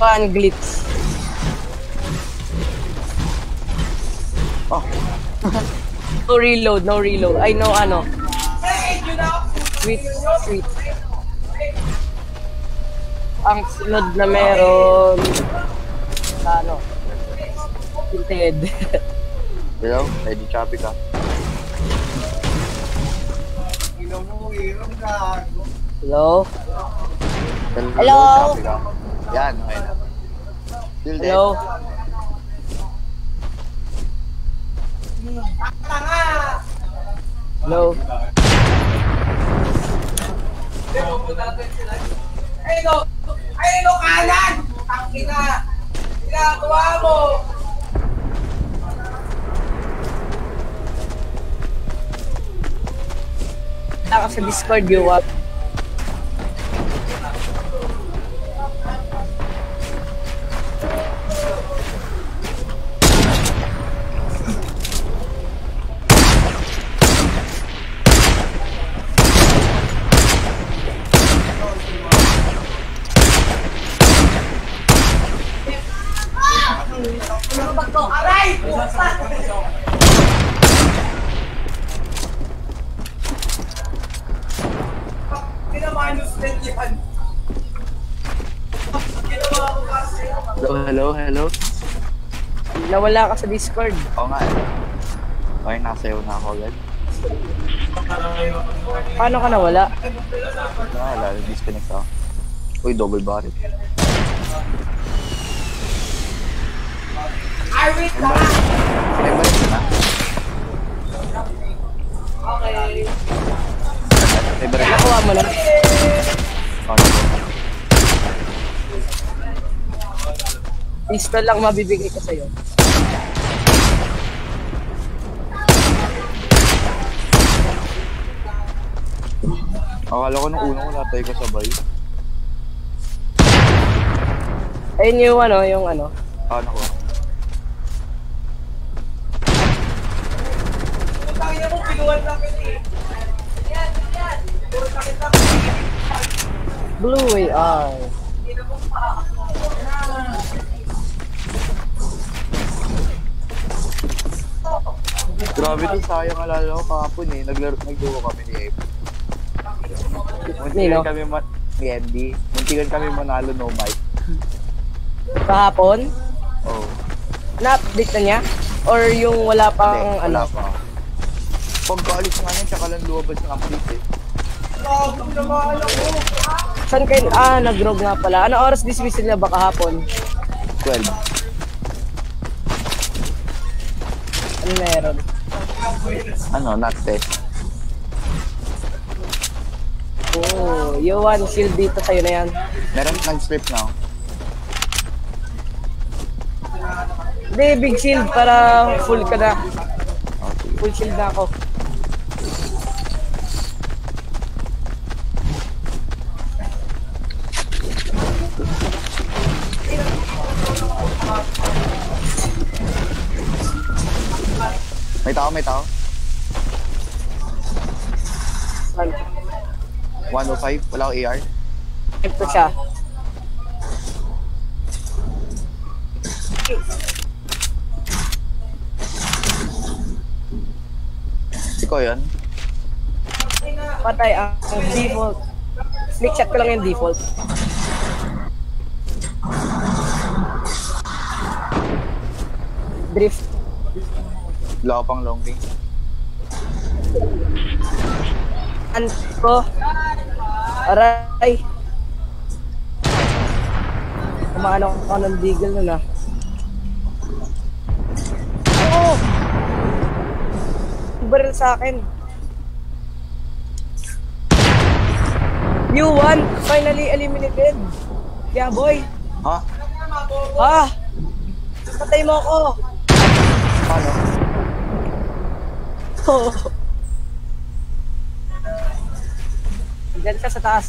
Pan glitz. Oh. No reload. I know, ano. Sweet. Ang sunod na meron. Ano. Tinted. Hello? Ready choppy ka. Hello? Yan, okay na. Hello? Hello. Ay no kanan. Tangina. Ginagawa mo. Taka sa Discord yung what? Hello? Nawala ka sa Discord. Oo nga. Okay, nasayaw na ako agad. Paano ka nawala? Nawala, disconnect ako. Uy, double barrel. May balik na. Okay. May balik na. Nakuha mo lang. Okay. Install lang mabibigay ko sa'yo. Akala ko nung unang natay ko sabay. Ayun yung ano. Ano ko? Tangina mo, pinuwan lang kasi. Yan. Puro sakit. Blue way eyes. Grabe to. Sayang alala ko kahapon eh. Nagdugo kami ni April. Muntikan kami ni MD. Muntikan kami manalo no mic. Kahapon? Oo. Na-update na niya? Or yung wala pang ano? Wala pa. Pagkaalis nga niya, tsaka lang luwabas ng update eh. Saan kayo? Ah, nag-grog nga pala. Ano oras dismissal na ba kahapon? 12. Ano meron? Ano, not test. Oh, you want shield dito sa'yo na yan. Meron nag-strip na ako. Hindi, big shield para full ka na. Full shield na ako. May tao, may tao. 105, wala ko AR. Ito siya. Si ko yun? Patay ang default. Sneak shot ko lang yung default. Drift. Wala ko pang long range. Anto. Aray. Kumaano ko ng deagle nun ah. Oh! Baril sa akin. New one! Finally eliminated! Yeah boy! Ha? Ha? Patay mo ako! Paano? Oh. Diyan ka sa taas.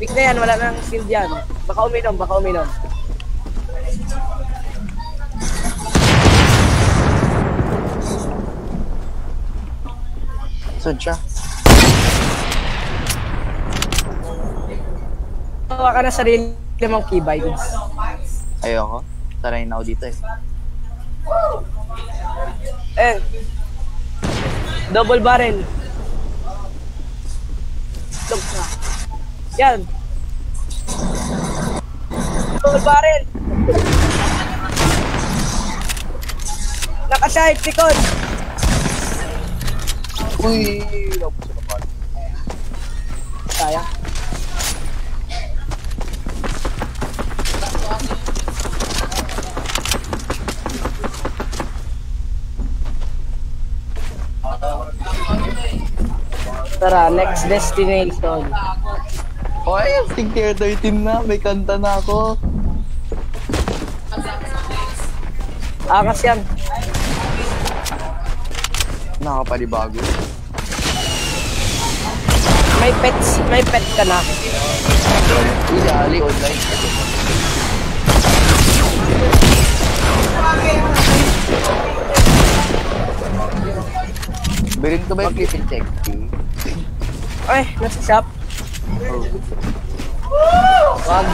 Weak na yan, wala nang shield yan. Baka uminom, baka uminom. Saan siya? Tawa ka na sarili mong kibay. Ayoko, tarayin na ako dito eh. Eh, double barrel. Look na. Yan. Double barrel. Nakasahit, sikon. Uy, labo sa kapal. Kaya. Tara, next destination. Oy, astig tier 3 team na. May kanta na ako. Akas yan. Nakapalibago. May pets. May pet ka na. Ilali online. Birin ko ba yung clip and check? Ay, nasa shop. Wag.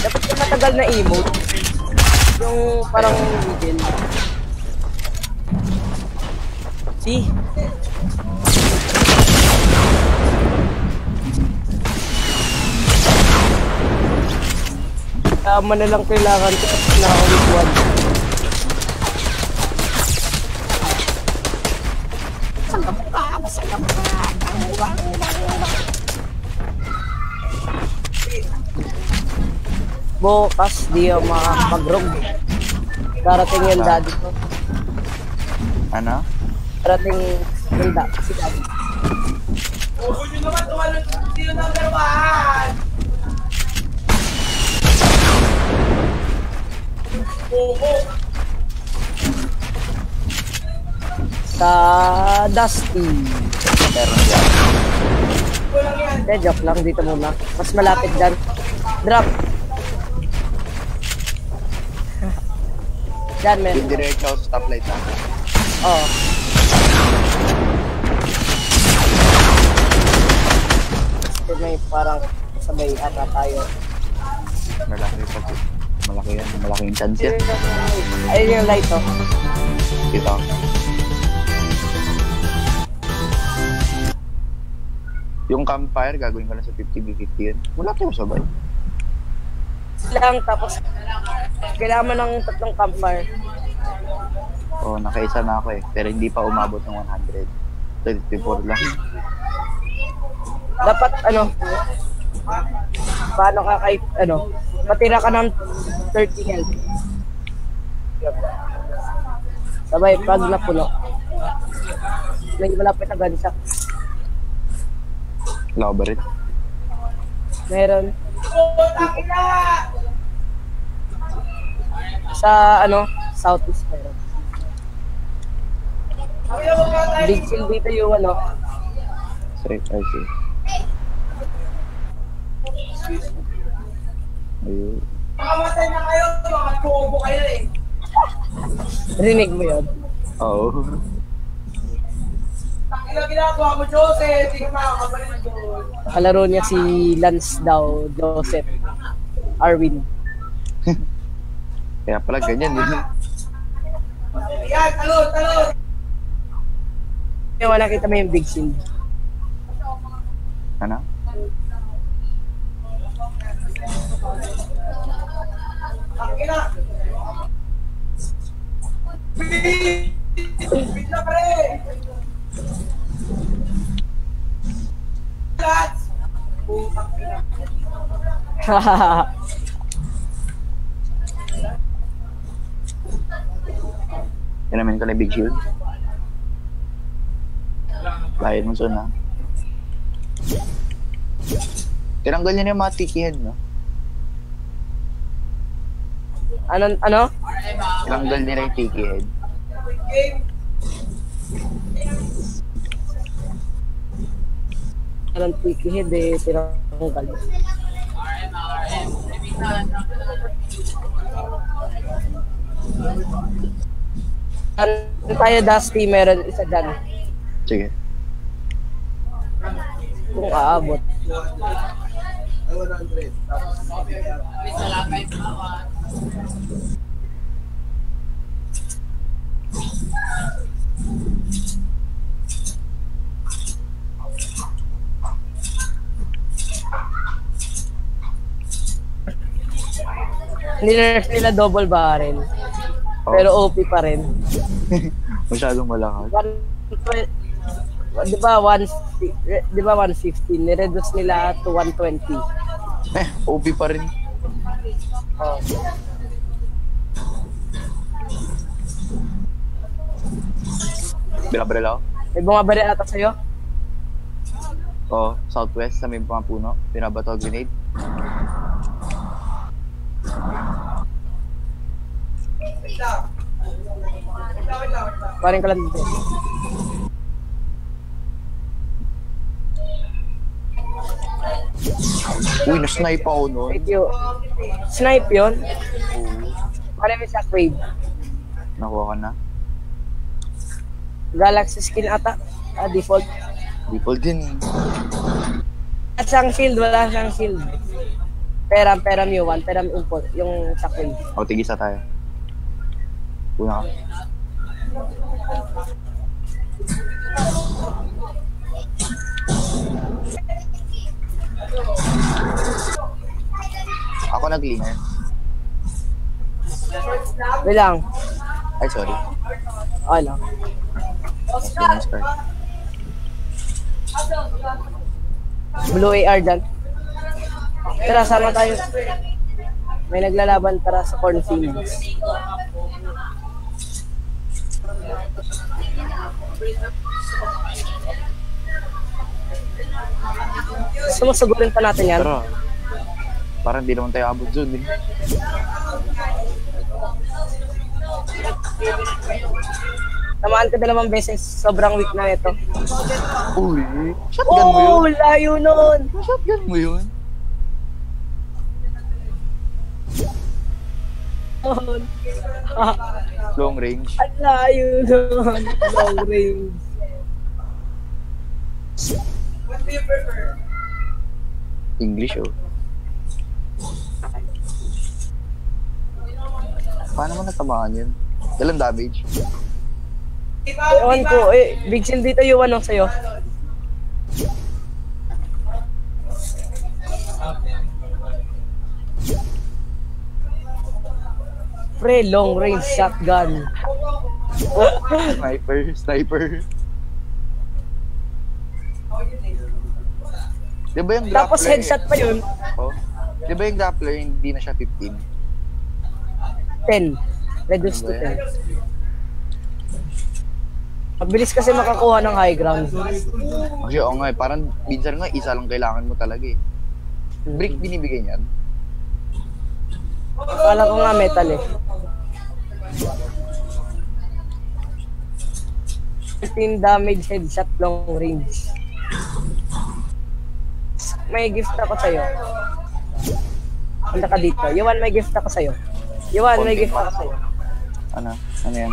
Dapat yung matagal na emote. Yung parang middle. See? Tama na lang kailangan ko na ulit one. Bukas di ako makapag-rog. Darating yung daddy ko. Ano? Darating yung daddy si daddy. Oo nyo naman, tumalot yung number 1. Oo. Sa Dusty. Meron dyan. Eh, joke lang dito muna. Mas malapit dyan. Drop. Dyan meron. Yung diretso, stoplight na. Oo. Kasi may parang sabay ata tayo. Malaki pa dyan. malaki yung chance yan. Ayun yung light oh. Kita ko. Yung campfire, gagawin ko na sa 50-50 yan. Malaki mo sabay. Lang, tapos kailangan ng tatlong campfire. Oo, nakaisa na ako eh. Pero hindi pa umabot ng 100. 34 lang. Dapat ano, paano ka kahit ano, matira ka ng 30 health. Sabay, pag napuno. May malapit na ganisak. Labarit. Meron. Sa ano, southeast meron. Big chill dito yung ano. Sorry, I see. Ayun. Makamatay na kayo, makatubo kayo eh. Rinig mo yun? Oo. Takila ginagawa mo, Joseph. Hindi ka makakabalin doon. Kalaro niya si Lance daw, Joseph. Arwin. Kaya pala ganyan yun. Yan, talon, talon! Wala kita may big shield. Ano? Takila! Big! Big na pare! Hahaha. Kinamin ko na big shield. Bayan mo saan ha. Tinanggal niya na yung mga tiki head no? Ano? Ano? Tinanggal niya na yung tiki head. Alam tiki head eh, tinanggal. RM. Tayo Dusty, meron isa dyan. Sige. Kung aabot. Ninerf nila double barrel. Oh. Pero OP pa rin. Masyadong malakas. Di ba 150? Nireduce nila to 120. Eh, OP pa rin. Oh. Binabaril ako? May bumabaril ata sa'yo? Oo, oh, southwest sa may puno. Binabato grenade. Parin ka lang dito. Uy, na-snipe ako nun. Snipe yun? Oo. Parin may shockwave. Nakuha ka na? Galaxy skin ata. Ah, default. Default din. At siyang shield, wala siyang shield. Peram U1, peram import, yung shockwave. O, tigisa tayo. Una ka. Ako nag-linger. Wait lang. Ay, sorry. Okay lang. Blue AR dyan. Tara, sama tayo. May naglalaban para sa corn fields. Sumusugurin pa natin yan. Pero, parang di naman tayo abot dun eh. Tamaan ka dalawang beses, sobrang weak na ito. Uy, shotgun mo yun. Oh, layo nun. Shotgun mo yun. Long range. Ang layo nun. Long range. What do you prefer? English oh. Paano mo natamaan yun? Ilang damage? Ewan ko eh, big shield dito yung ano sa'yo. Pre, long range shotgun. Sniper. Diba yung grappler? Tapos headshot pa yun. Oh. Diba yung grappler, hindi na siya 15? 10. Reduce to 10. Mabilis kasi makakuha ng high ground. Kasi oo nga eh, parang minsan nga isa lang kailangan mo talaga eh. Brick binibigay niyan? Kala ko nga metal eh. 15 damage headshot long range. May gift ako sa'yo. Punta ka dito. Yawan, may gift ako sa'yo. Yawan, may gift ako sa'yo. Ano? Ano yan?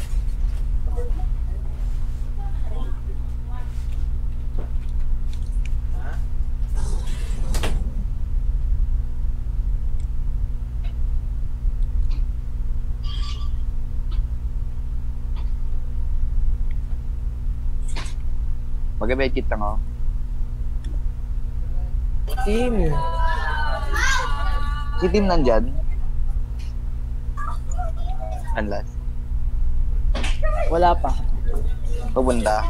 Mag-medkit lang ako. Team. Si team nandyan? Unless. Wala pa. Pupunta.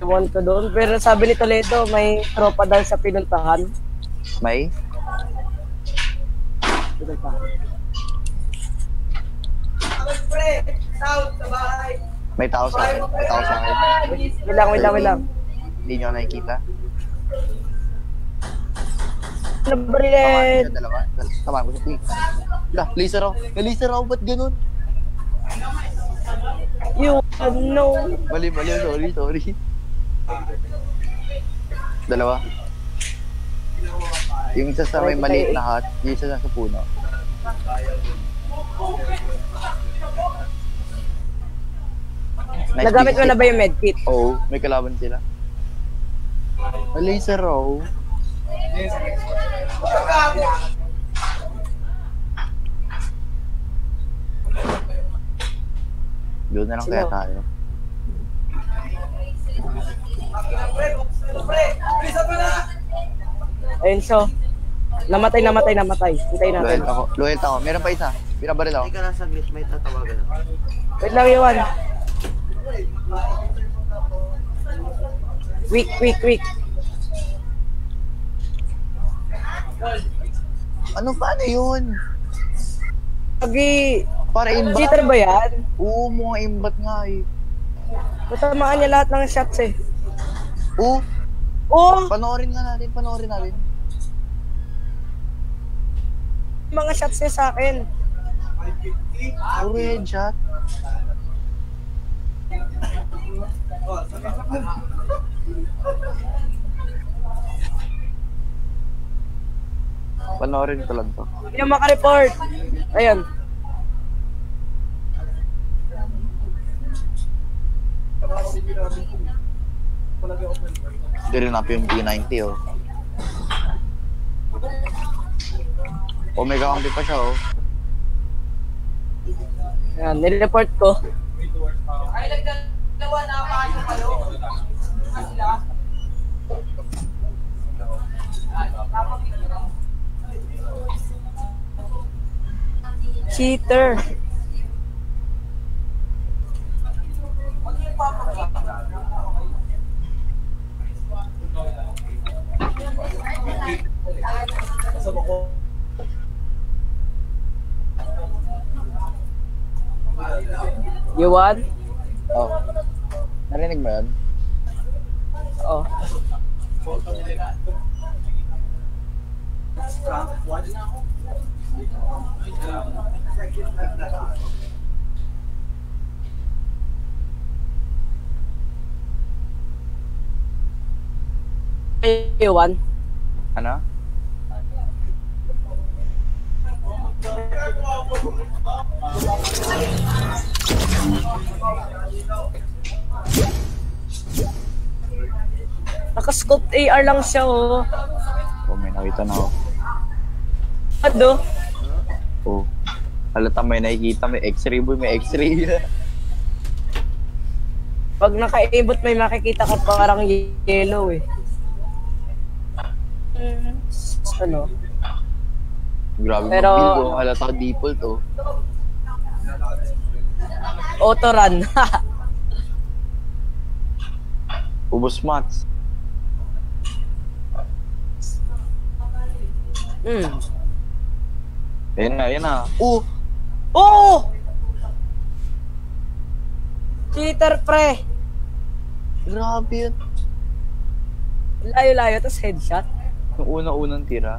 Pumunta doon. Pero sabi ni Toledo, may tropa daw sa pinuntahan. May? Pinuntahan. May tao sa akin. May tao sa akin. Wait lang. Hindi nyo nakikita. Nabarilin! Tamaan ko siya. Uy. Laser ako. Laser ako. Ba't ganun? You know. Mali. Sorry. Dalawa. Yung isa sa may maliit na hat. Yung isa sa puno. Nice. Nagamit mo na ba yung medkit? Oo, may kalaban sila. Laser raw. Doon na lang kaya tayo. Ayun so. Namatay. Hintay natin. Loyal ako. Meron pa isa. Pinabaril ako. Hindi ka lang saglit. May tatawagan ako. Wait lang, Iwan. Weak. Ano pa na yun? Pagi... Para imbat. Cheater ba yan? Oo, mga imbat nga eh. Matamaan niya lahat ng shots eh. Oo. Panoorin nga natin, Mga shots niya sa akin. Puro headshot. Panoorin ko lang to. Yung makareport. Ayan. Hindi rin napi yung B90 oh. Omega kampi pa siya oh. Ayan, nireport ko. Ay, nagdalawa na paano palo. Sila. Cheater. You want? Oh. Narinig mo yan? Oo. Ewan. Ano? Naka-scoped AR lang siya, oh. Oh, may nakita na ako. Ano? Oh. Halata may nakikita, may x-ray boy, may x-ray. Pag nakaibot may makikita ka parang yellow, eh. Ano? Grabe pero mag-build, oh. Halata default, oh. Auto run. Ubus mats. Hmm. Ayan na, ayan na. Oh! Oh! Cheater, pre! Grabe yun. Layo-layo, tapos headshot. Yung una-unang tira.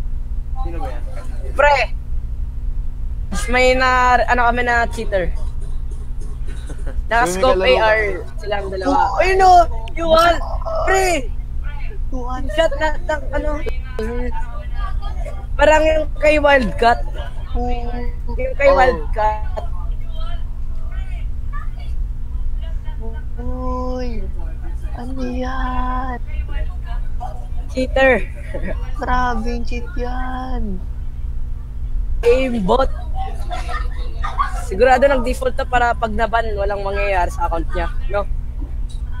Sino ba yan? Pre! May na... ano kami na cheater. Naka-scope AR silang dalawa. Ayun no! Yuan! Pre! Yuan! Shot na tang ano. Parang yung kay Wildcat. Yung kay Wildcat. Uy! Ano yan? Cheater! Grabe yung cheat yan! Aimbot! Sigurado nag-default na para pag naban, walang mangyayari sa account niya, no?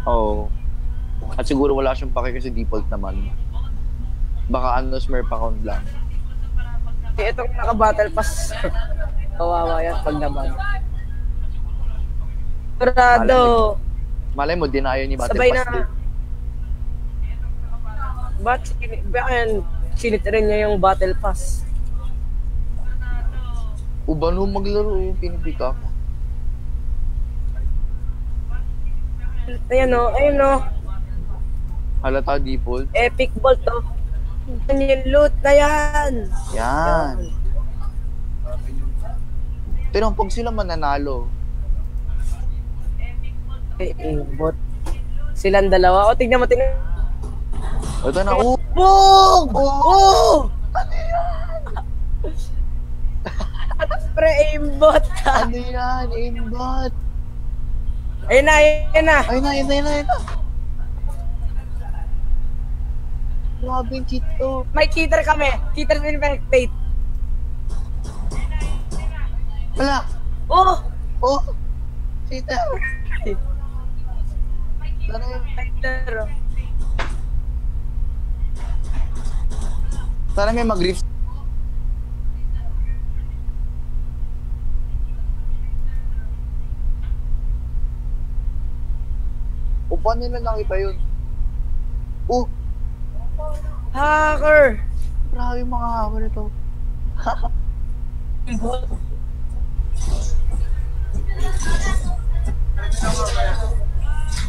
Oo. Oh. At siguro wala siyang pake kasi default naman. Baka ano, smurf account lang. Eh, itong naka-battle pass. Kawawa yan pag naban. Sigurado! Malay mo, dinayo ni battle sabay pass na. Dito. Ba't sinit rin niya yung battle pass? Uba nung maglaro yung pinipika. Ayan o, ayun o. Halata default. Epic bolt o. Yan yung loot na yan. Yan. Pero pag sila mananalo. Eh, bot. Silang dalawa. O, tignan mo, tignan mo. Ito na, oh! Boom! Oh! Ano yan? Pre-aimbot! Ano yan? Aimbot! Ayun na, ayun na! Ayun na, ayun na, ayun na, ayun na! Grabe yung cheat to! May cheater kami! Cheater infectate! Wala! Oh! Oh! Cheater! Sana yung cheater, oh! Sana may mag-rift. O, paano nila nakita yun? Oh! Hacker! Grabe yung mga hacker ito.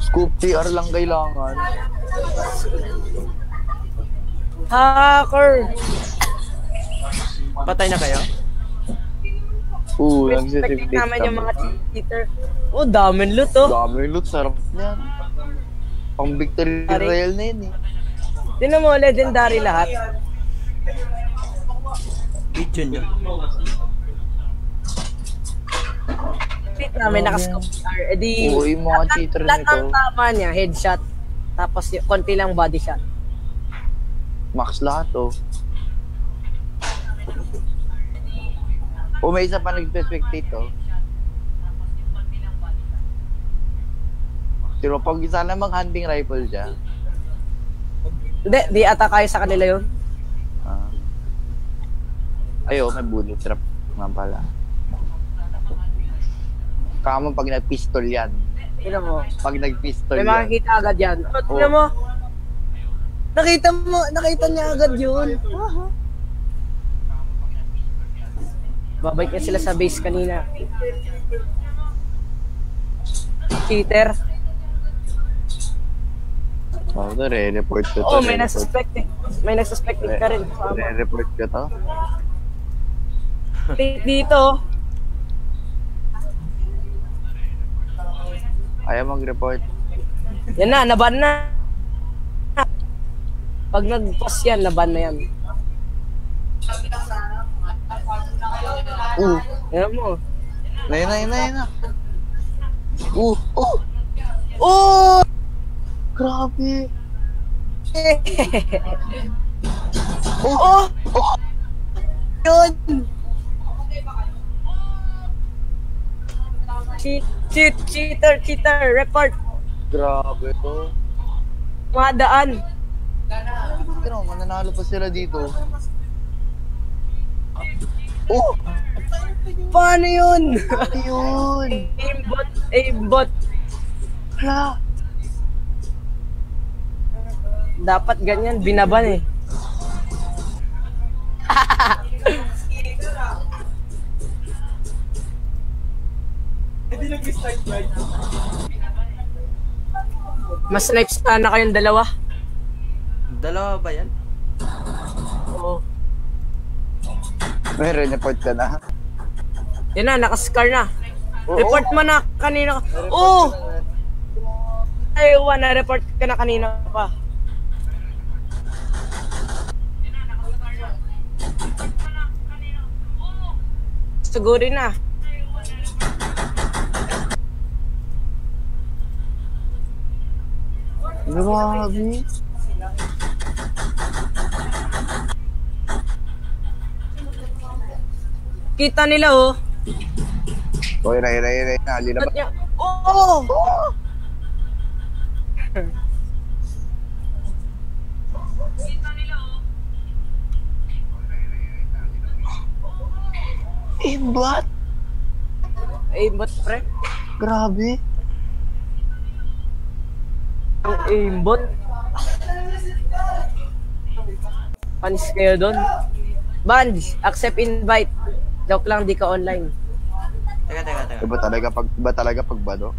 Scoop TR lang kailangan. Hacker! Patay na kayo? Oo, nag-sisip date naman yung mga cheater. Oo, daming loot, oh. Daming loot, sarap niyan. Pang victory royale na yun, eh. Tinan mo, legendary lahat. Wait yun yun. Cheat namin, nakascope star. Oo, yung mga cheater nito. Lahat ang tama niya, headshot. Tapos konti lang body shot. Max lahat, oh. O, may isa pa nag-spectate, oh. Pero pag isa na mag-hunting rifle siya. Hindi, di ata kayo sa kanila yun. Ayo, may bullet trap. Nga pala. Kaka mo pag nag-pistol yan. Tignan mo. Pag nag-pistol yan. May makikita agad yan. Tignan mo. Nakita niya agad yun. Aha. Babait na sila sa base kanina. Cheater. Oh, re-report ko to. Oh, may nasuspecting. May nasuspecting ka rin. Re-report ko to. Dito. Ayaw mag-report. Yan na, naban na. Pag nag-post yan, naban na yan. Ayan mo. Ayan na. Grabe. Yun. Cheater. Report. Grabe to. Madaan. Pero mananalo pa sila dito. Oh! Paano yun? Aimbot. Hala. Dapat ganyan, binaban eh. Mas snipe sana kayong dalawa. Dalawa ba yan? Oo. May re-report ka na. Yan na, nakascar na. Oo. Report mo na kanina. Oo! Ay, na-report ka na kanina pa. Yan na, nakascar na. Report mo na kanina. Oo! Siguro na. Grabe. Kita nila oh. Hoy, na alila ba? Oo. Kita nila oh. Aimbot. Aimbot pre. Grabe. Aimbot. Panis kayo doon. Bands, accept invite. Joke lang, di ka online. Teka. Iba talaga pag bado?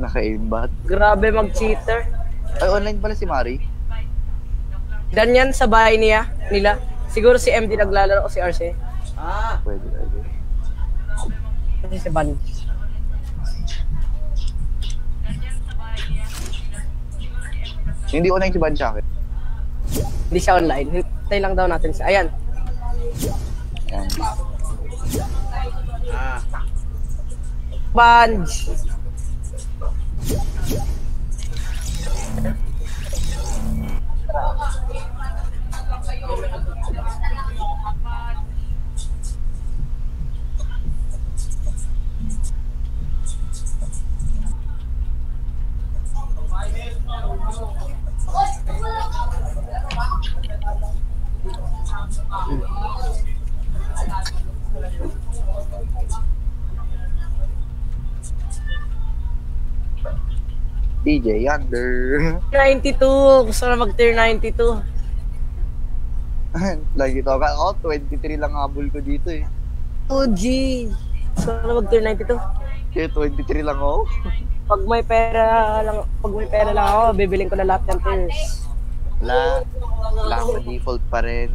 Naka-imbat. Grabe mag-cheater. Ay, online pala si Mari. Ganyan sa bahay nila. Siguro si MD naglalaro o si RC. Ah! Pwede. Kasi si Ban. Hindi online si Ban siya akin. Hindi siya online. Hintay lang daw natin siya. Ayan. Bunch. DJ Under 92, gusto na mag-tier 92. Lagi to ka, 23 lang habol ko dito eh. OG, gusto na mag-tier 92. Okay, 23 lang ako. Pag may pera lang ako, bibiling ko na lahat ng tiers. Wala ka, default pa rin.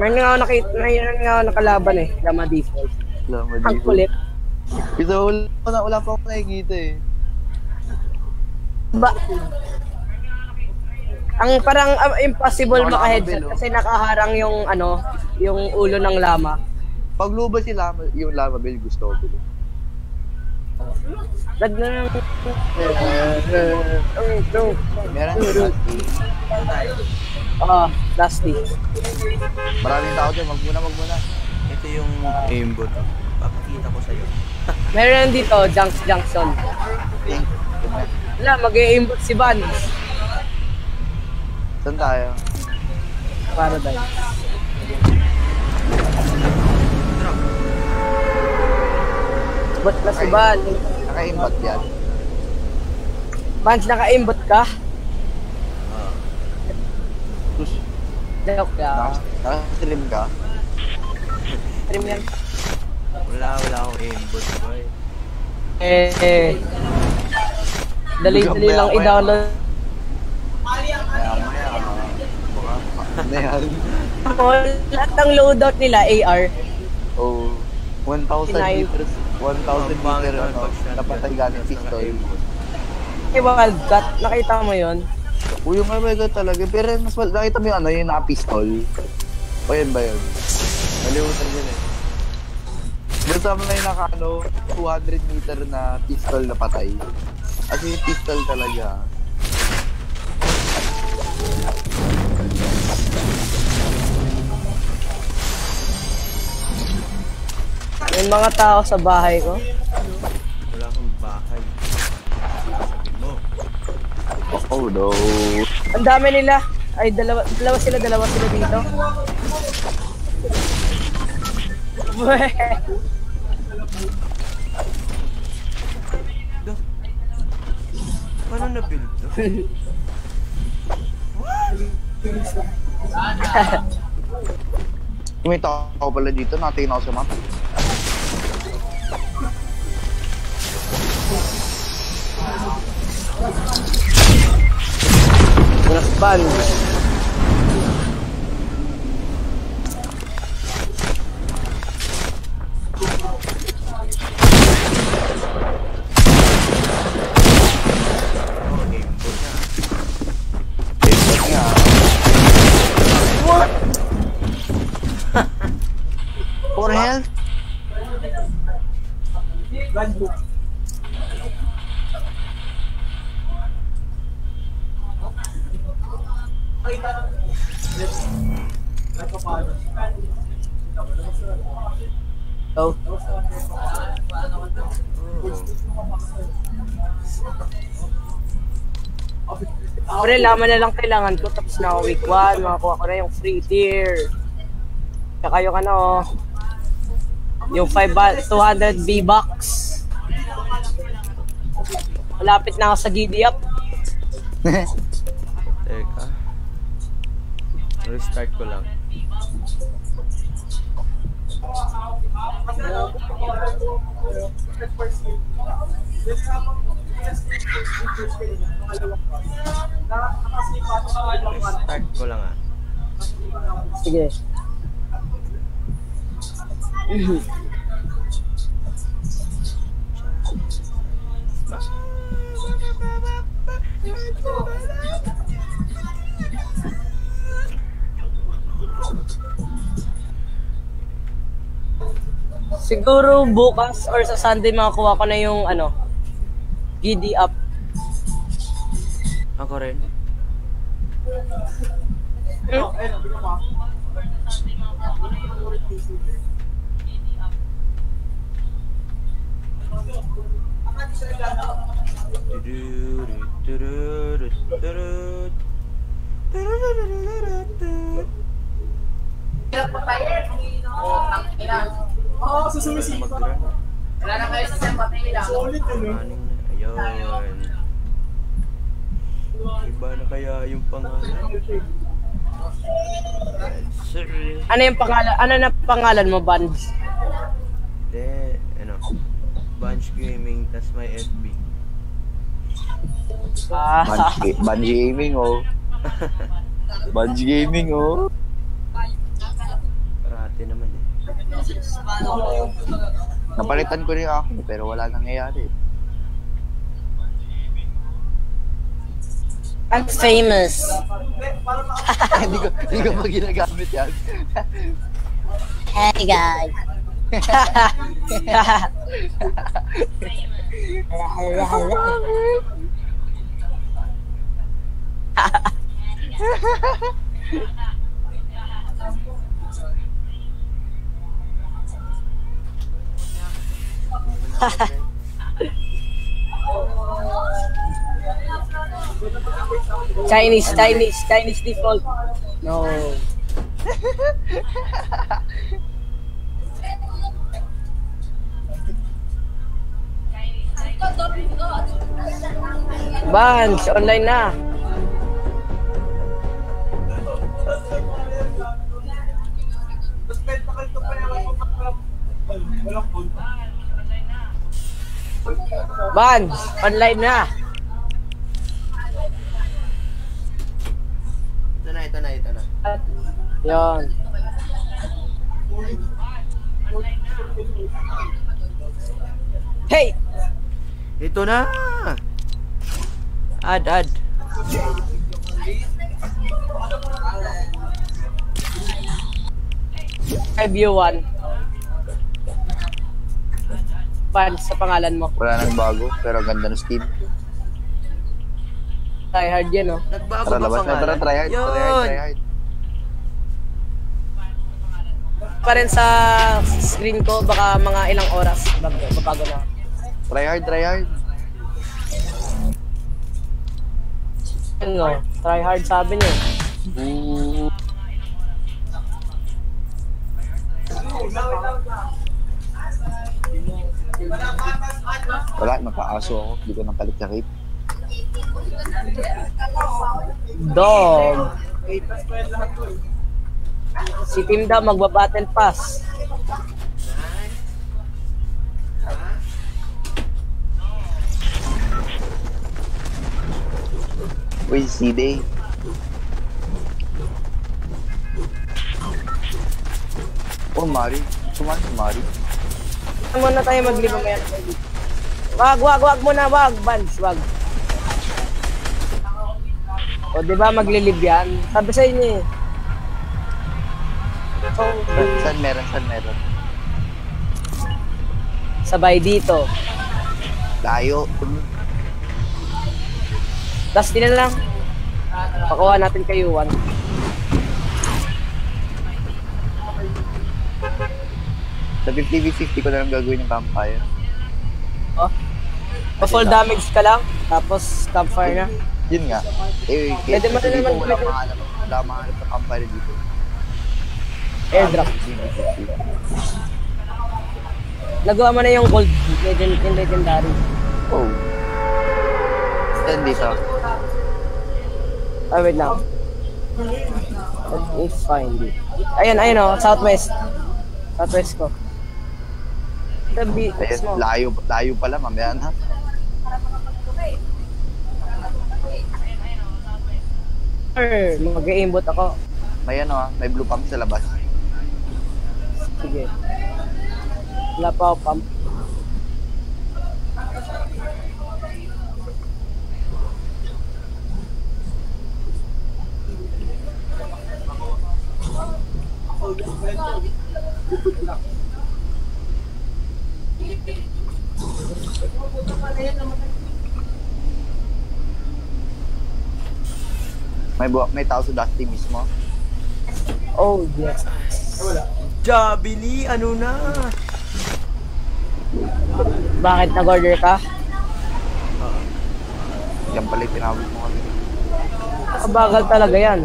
Mayroon nga ako nakalaban eh, Lama default. Ang kulit. Pero wala pa akong nakikita eh. Ang parang impossible makaheadshot kasi nakaharang yung yung ulo ng lama. Pag luba si lama, yung lama bell gusto ko bilhin. Lagnan. Meron din. Dusty. Maraming tao din, magmuna. Ito yung aimbot. Papakita ko sa'yo. Meron dito, Junction. Wala, mag-aimbot si Ban. Saan tayo? Paradise. Naka-aimbot na si Van. Naka-aimbot yan. Vance, naka-aimbot ka? Joke lang. Naka-stream ka? Stream yan. Wala akong aimbot, boy. Dali-dali lang i-download. Lahat ng loadout nila, AR. Oo. 1,000 meters. 1,000 meters napatay ganit pistol. Eh, Wildcat, nakita mo yun? O yung Omega talaga. Pero mas nakita mo yung ano, yung naka-pistol. O yun ba yun? Nalimutan yun eh. Doon sa mga yung naka-ano, 200 meter na pistol napatay. As in, pistol talaga. May mga tao sa bahay ko. Wala akong bahay. Oh no. Ang dami nila. Ay, dalawa sila dito. Paano na-build to? May tao pala dito, natingin ako sa map. Buenas pan. Por health. Oh. Pre, laman na lang kailangan ko. Tapos na ako week 1. Makakuha ko na yung free tier. Tsaka yung ano, yung 200 V-Bucks. Malapit na ako sa giddy up. Teka. Restart ko lang. Restart ko lang ah. Sige. Siguro bukas or sa Sunday makakuha ko na yung ano, giddy up. Ako rin. Oh, susunod. Wala na kayo sa papel. Solid din. Ayun. Iba na kaya yung pangalan? Ano yung pangalan? Ano na pangalan mo, Bunch? De, ano? Bunch Gaming, tas my FB. Bunch Gaming, oh. Bunch Gaming, oh. Parati naman eh. Napalitan ko rin ako, pero wala nangyayari. I'm famous. Hindi ko pa ginagamit yan. Hey guys. Chinese default. No. Vance, online na. Vance, online na. Ito na. Yun. Hey! Ito na! Ad. Everyone. Fans sa pangalan mo. Wala nang bago, pero ganda ng Steve. Tryhard yan, no? Nagbago ba pangalan? Tara, tryhard. Pa rin sa screen ko, baka mga ilang oras. Bago na. Tryhard. No, tryhard sabi niya. Wala, magpaaso ako. Hindi ko nang kalit-sakit. Dog. Si Tim daw magba-battle pass. Uy, si Day. Oh, Mari. Tumakas si Mari. Muna tayo magliba ngayon. Wag muna, wag. Bans, wag. O, diba maglilib yan? Sabi sa inyo eh. Saan meron? Sabay dito. Layo. Tapos din na lang. Pakuha natin kayo, Juan. Sa 50v50 ko na lang gagawin yung campfire. Oh? Pa-full damage ka lang, tapos campfire na. Yun nga. Eh, pwede mo na naman wala mahanap ng campfire dito. Airdrop. Nagawa mo na yung gold in legendary. Oh. Stand dito. Ah, wait lang. Let me find it. Ayun o. Southwest. Southwest ko. Layo pala. Mamaya na. Mag-aimbot ako. May ano ah. May blue pump sa labas. Sige. Wala pa ako pump. May tao sa dusty mismo. Oh yes. Jabili, ano na? Bakit nag-order ka? Yan pala tinawag mo kami. Kabagal talaga yan.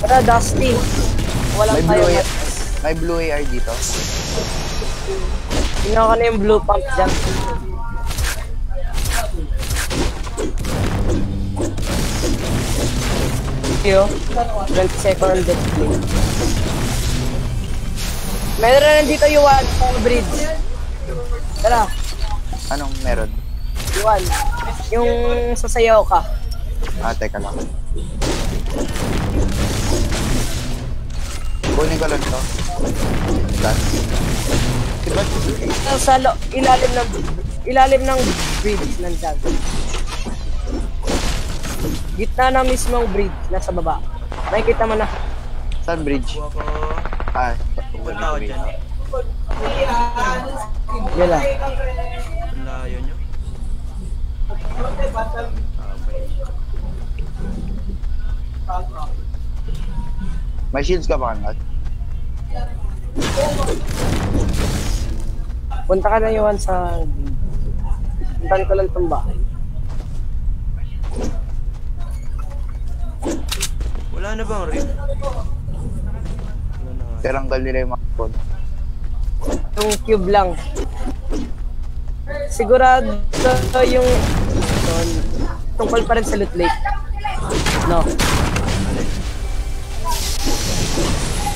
Para dusty. Walang tayo. May blue AR dito. Tingnan ko na yung blue pump dyan. Thank you. 20 second display. Meron na nandito yung one pang bridge. Tara. Anong meron? One. Yung sasayaw ka. Ah, teka lang. Kunin ko lang to. Sa ilalim ng bridge nandiyan. Gitna ng mismong bridge, nasa baba. Makikita mo na. Saan bridge? Ah, wala dyan. Wala. Layo nyo. May shields ka ba kanat? Punta ka na yun sa... Puntaan ko lang itong bahay. Wala na bang rin? tiranggal nila yung mga code. Yung cube lang. Sigurado yung... tungkol pa rin sa loot lake. No.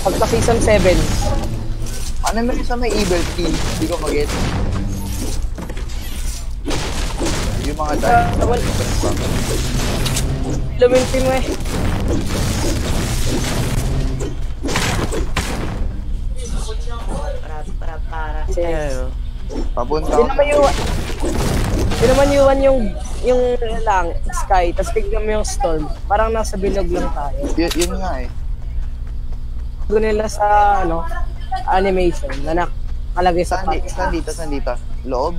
Pagka season 7. Ano meron sa may evil key? Hindi ko mag-get. Yung mga dahil. Luminti mo eh. Para. Cheers. Papunta ako. Sino man yung lang, sky, tapos tignan mo yung storm. Parang nasa bilog lang tayo. Yun nga eh. Gusto nila sa, ano, animation na nakalagay sa pack. Saan dito? Loob?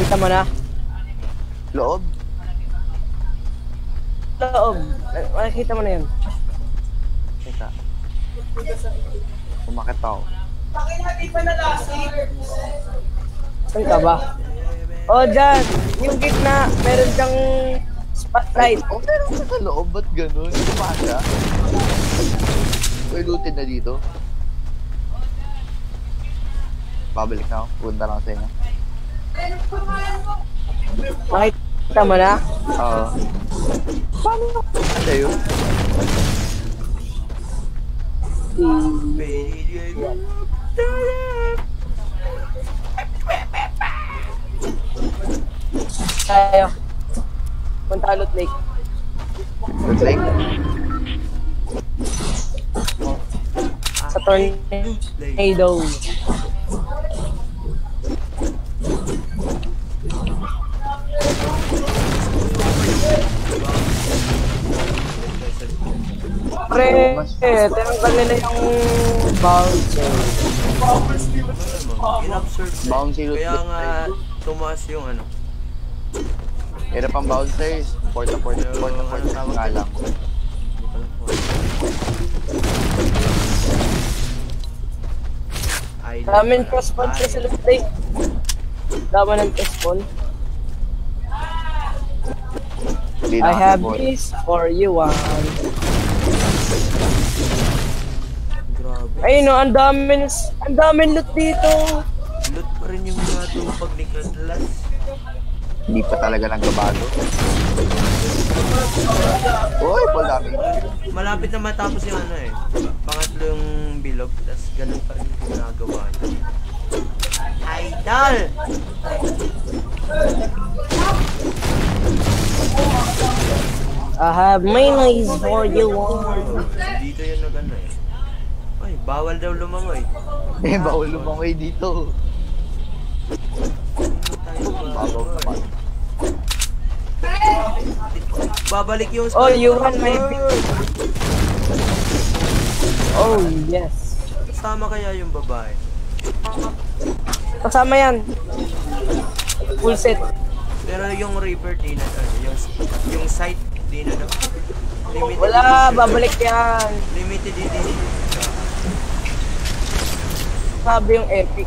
Kita mo na? Loob. Nakikita mo na yun. Kita. Umakit ako. Saan ka ba? Oh, dyan! Yung gitna, meron siyang spotlight. Oh, meron ka sa loob. Ba't ganun? Kumasa? Uy, lootin na dito. Babalik na ako. Punta lang sa inyo. Nakikita mo na? Oo. Paano na? Sa'yo? Tayo. Punta Loot Lake. Loot Lake? Sa tornado. Pre, tinanggal nila yung bouncer. Bouncer. Kaya nga tumaas yung ano. Meron pang bouncer. Porta nga lang. Daming crossbone pa sila today. Dama ng crossbone. I have this for you one. Ay no, ang daming loot dito. Loot pa rin yung mga tupag ni Katlas. Hindi pa talaga nagbabago. Uy, palami. Malapit na matapos yung ano eh. Pangatlong bilog, tas ganun pa rin yung ginagawa niya. Idol! I have mayonnaise for you all. Dito yun na gano'n eh. Ay, bawal daw lumangoy. Eh, bawal lumangoy dito. Babaw naman. Babalik yung... Oh, you want my pick? Oh, yes. Kasama kaya yung babae? Kasama yan. Full set. Pero yung Reaper din na yung site di na daw. Limited. Wala, babalik yan. Limited edition. Sabi yung epic.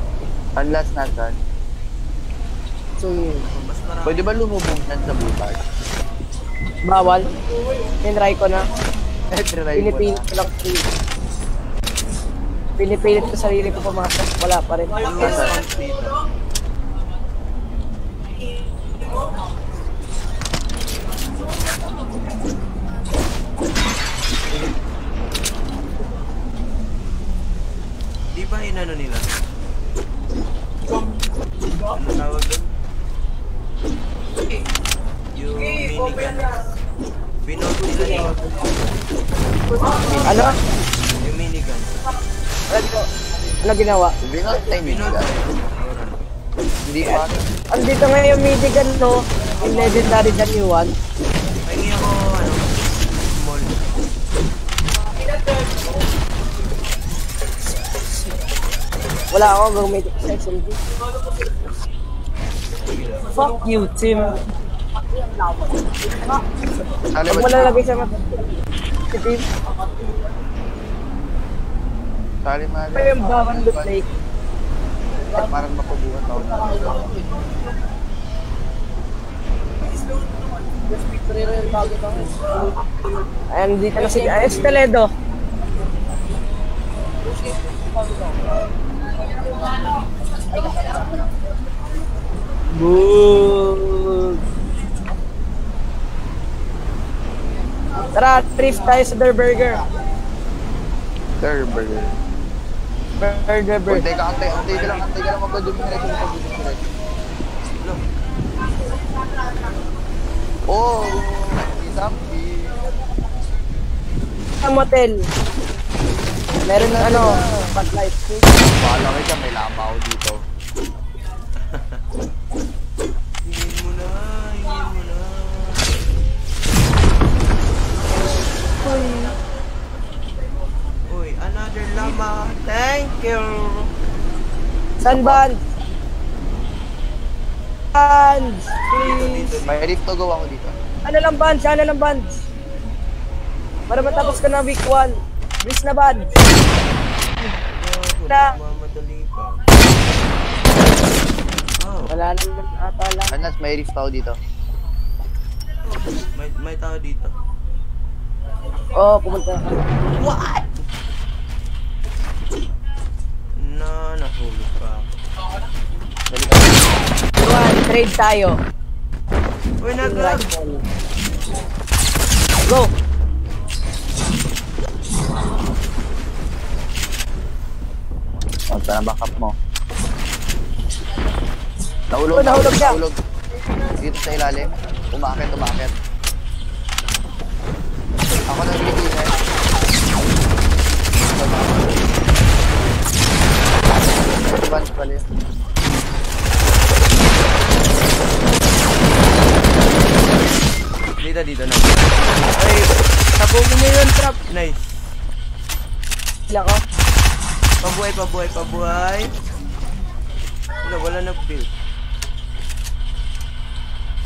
Ang last na gan. So, pwede ba lumubog na sa butas? Bawal. Tinry ko na. Pinipilit ko lang. Pinipilit ko sarili ko pumasok. Wala pa rin. Di ba inano nila? Ano tawag doon? Yung minigun. Binout nila yun. Ano? Yung minigun. Ano ginawa? Binout na yung minigun. Hindi ba? Andito nga yung minigun no. Yung legendary dyan yung one. Pahingi ako ano? Mall. Wala ako gawin sa SMG. Fuck you, team. Pag mo lalagay sa mga team. May yung bawan loot lake. Parang mapabuhan ako. Ayan, dito na si Esteledo. Good. Tara, thrift tayo sa Der Burger. Der Burger. Burger Burger. Teka, antay ka lang magdudumire. Oh, zombie. Sa motel. Meron na ano, spotlight. Wala kita, may labaw dito. Hingin mo na. Uy, another llama. Thank you. Sanban. Bands, please. May rift to go ako dito. Ano lang bands? Para matapos ka na week 1. Risk na bands. Wala naman ata lang. Anas, may rift tao dito. May tao dito. Oh, pumunta. What? No, nahulog pa ako. Trade tayo. Uy, nag-lag. Go! Punta na backup mo. Nahulog siya. Dito sa ilalim. Umakit. Ako na bigyan eh. Advance pala yun. Dito na. Ay, sabugin niyo yun, trap. Nice. Hila ko. Pabuhay. Wala nag-build.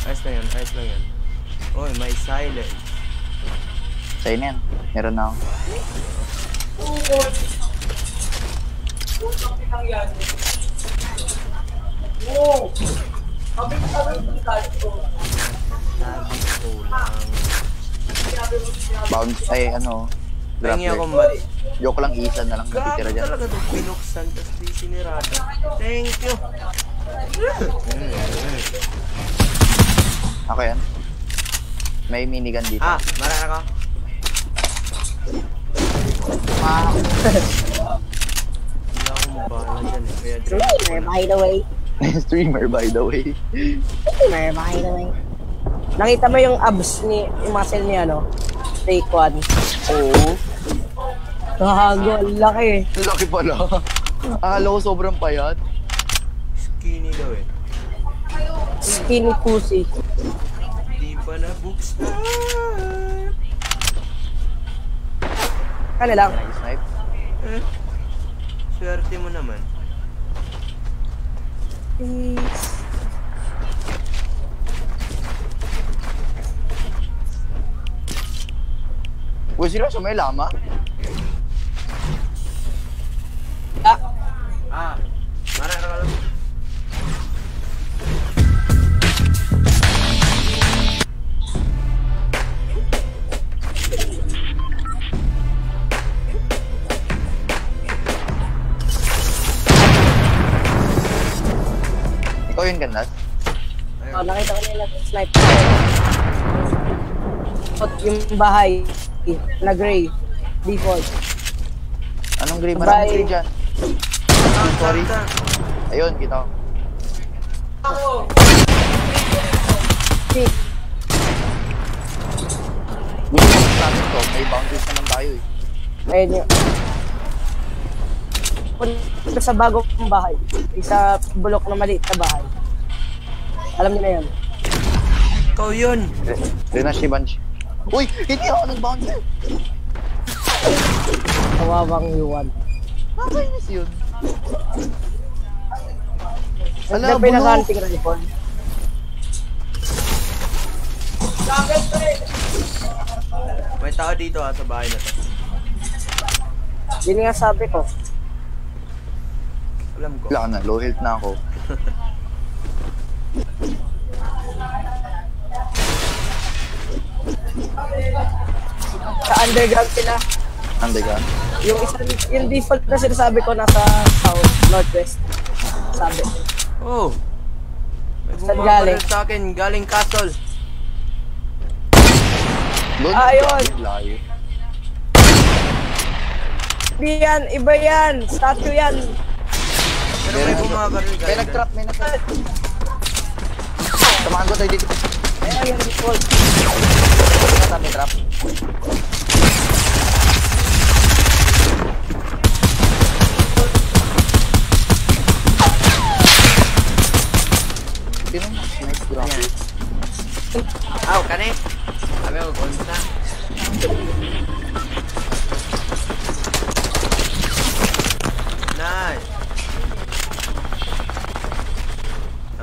Ayos lang yun. Oy, may silence. Silence. Meron na ako. Wow! Bounce ay ano grappler. Joke lang, isa na lang natitira dyan. Grabe talaga itong pinuksan tas di sinirata. Thank you. Ako yan. May minigun dito. Ah, marana ka. Hindi ako mabahala dyan eh. Streamer by the way. Nakita mo yung abs ni, yung muscle niya, no? Take one. Oo. Gago, laki. Laki pala. Akala ko sobrang payat. Skinny daw eh. Skinny pussy. Di pa na books na. Kani lang. Nice. Swerte mo naman. Peace. Uy, seryoso, may lama? Ah, mararalam. Ikaw yun, Gandas? Oh, nakita ko nila yung sniper. Hot yung bahay. Na gray. Default. Anong gray? Maraming gray dyan. Sorry. Ayun, kita ko. Gusto ko sa atin to. May boundaries naman tayo eh. Ayun yun. Punta sa bagong bahay. Isa bulok na maliit na bahay. Alam niyo na yun. Ikaw yun. Renashi Banshi. Uy! Hindi ako nag-bounce eh! Kawawang Yuan. Nakainis yun. Ala, bulok! Pinakanting rifle. May tao dito ha, sa bahay na to. Yun nga sabi ko. Alam ko. Wala na, low health na ako. Sa underground sila. Underground? Yung isang, yung default na sinasabi ko nasa south, northwest. Sabi. Oh! May bumabalag sa akin, galing castle. Ayun! Hindi yan, iba yan, statue yan. Pero may bumabalag. May nag-trap, may nag-trap. Samahan ko tayo dito. Ayan, default. May trap. Ah, ¿cané? A ver, ¿cuánta? Nice.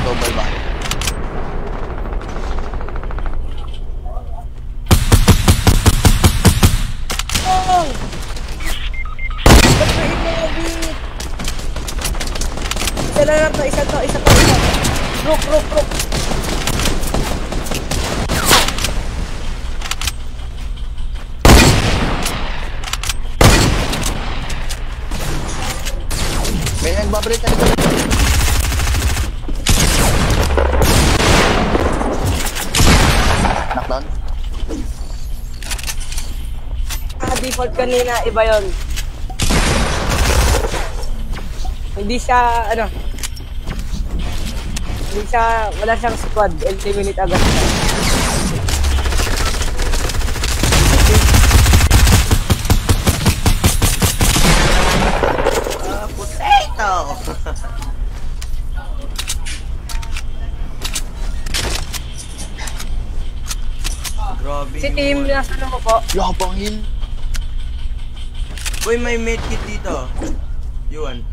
Double back. Oh! Ba't may inabit? Isa na lang to, isa to, isa to, isa to. Look, look, look. May nagbabrate na ito. Knockdown. Ah, default kanina, iba yun. Hindi siya, ano, hindi siya, wala siyang squad, LT-minute agad. Potato! Si team, nasa na mo po? Yabangin! Uy, may medkit dito. Yun.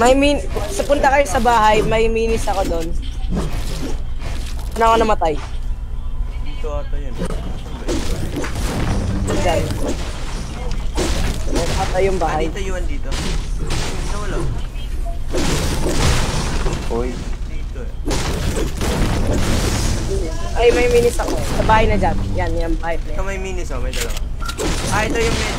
May min... Sa punta kayo sa bahay, may minis ako doon. Ano ako namatay? Dito ata yun. Diyan. Diyan ata yung bahay. Dito yun dito. Dito wala. Uy. Dito eh. Ay, may minis ako. Sa bahay na dyan. Yan, yan bahay na yan. May minis ako, may dalawa. Ah, ito yung minis.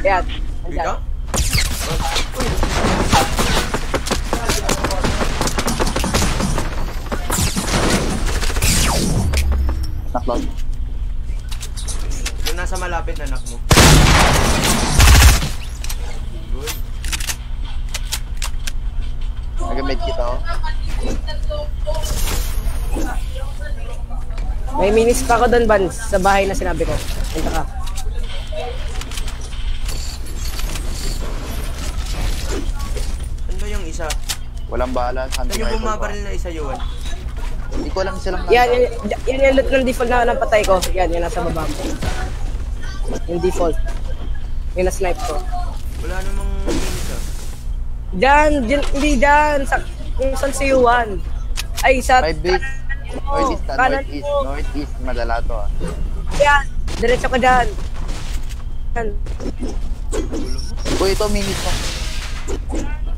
Ayan, nandyan. Dito? Knockdown. Yung nasa malapit na knock mo. Good. Nagamit kita o. May minis pa ako doon, Bans, sa bahay na sinabi ko. Punta ka. Saan ba yung isa? Walang bahala. Saan yung bumabaril na isa yun? Hindi ko lang silang nasa. Yan, yan yung loot ng default na napatay ko. Yan, yan nasa baba ko. Yung default. Yung na-snipe ko. Wala namang minis ah. Dyan, hindi dyan. Kung saan si Yuan. Ay, sa... My base. Northeast, northeast. Northeast, madala to ah. Yan, diretso ka dyan. Yan. Uy, ito minis mo.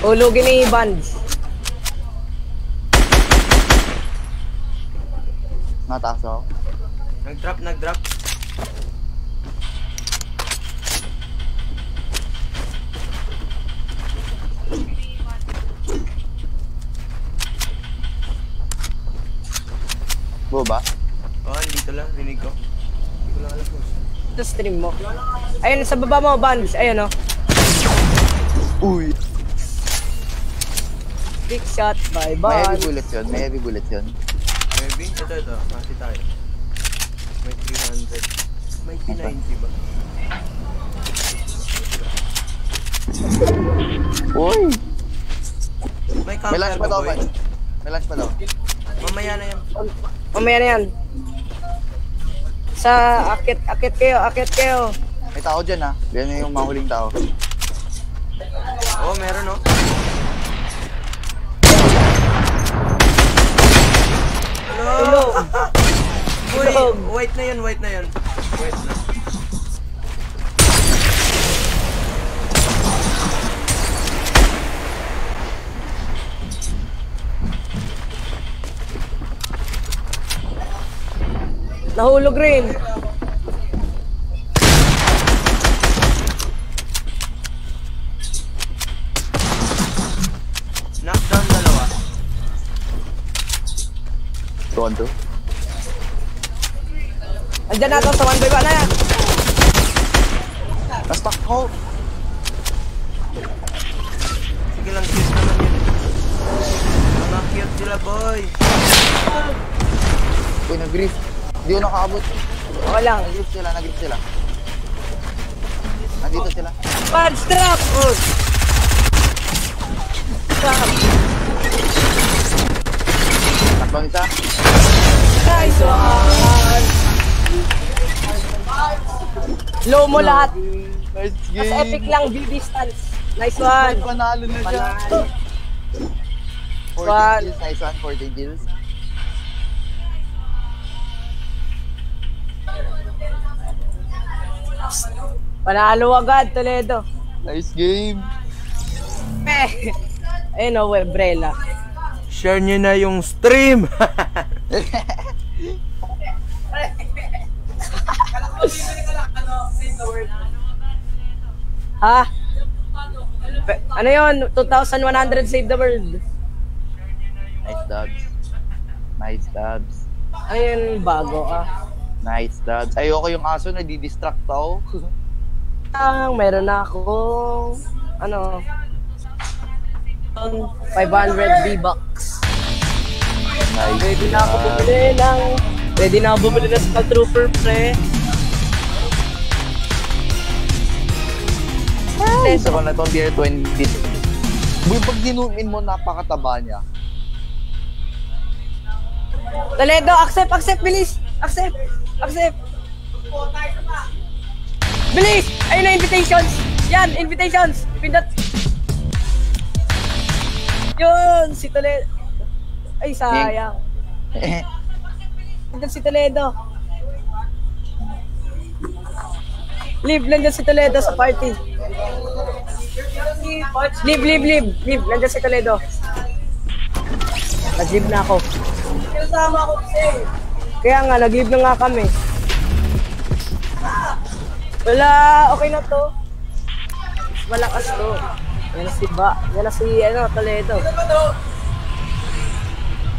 Ulogin na yung bands. Nataas ako. Nag-drop, nag-drop. Buo ba? Oo, oh, dito lang, rinig ko. Hindi ko lang alam po. Ito stream mo. Ayun, sa baba mo, Bands. Ayun, oh. Uy! Big shot by Bands. May heavy bullet yun, may heavy bullet yun. Maybe? Ito, ito. Kasi tayo. May 300. May 290 ba? Uy! May lunch pa daw, Bands. May lunch pa daw. Mamaya na yan. Mamaya na yan. Sa akit, akit kayo, akit kayo. May tao dyan ha. Yan yung mahuling tao. Oo, meron oh. Hello! Uy, white na yun, white na yun. White na. Nahulog rin. Knockdown dalawa. 2-1-2. Andiyan na ito sa 1-5 na yan. Nastock ako. Sige lang, kiss naman yun. Mga cute sila boy. Uy, nag-grief. Hindi ko nakaabot. Okay lang. Nag-grip sila, nag-grip sila. Nandito sila. Punch trap! Trap! Takbang isa. Nice one! Low mo lahat. Mas epic lang, BB stance. Nice one! Panalo na siya. 14 kills, nice one, 14 kills. Panalo agad, Toledo. Nice game. Eh, ayun o, Webrela. Share nyo na yung stream. Ha? Ano yun? 2,100 save the world. Nice dubs. Nice dubs. Ayun, bago ah. Nice dubs. Ayoko yung aso, nadidistract ako. Meron akong ano 500 V-Bucks. Nice. Ready na ako bumili ng Skull Trooper pre. Gusto ko na itong tier 20. Pag dinumin mo, napakataba niya. Toledo, accept, accept, bilis. Accept, accept. Bilis! Ayun na, invitations! Yan, invitations! Pindot! Yun! Si Toledo! Ay, sayang! Nandun si Toledo! Live! Nandun si Toledo sa party! Live! Live! Live! Live! Nandun si Toledo! Nag-live na ako! Kaya nga, nag-live na nga kami! Wala, okay na to. Malakas to. Yan si Ba. Yan si, ano, Toledo.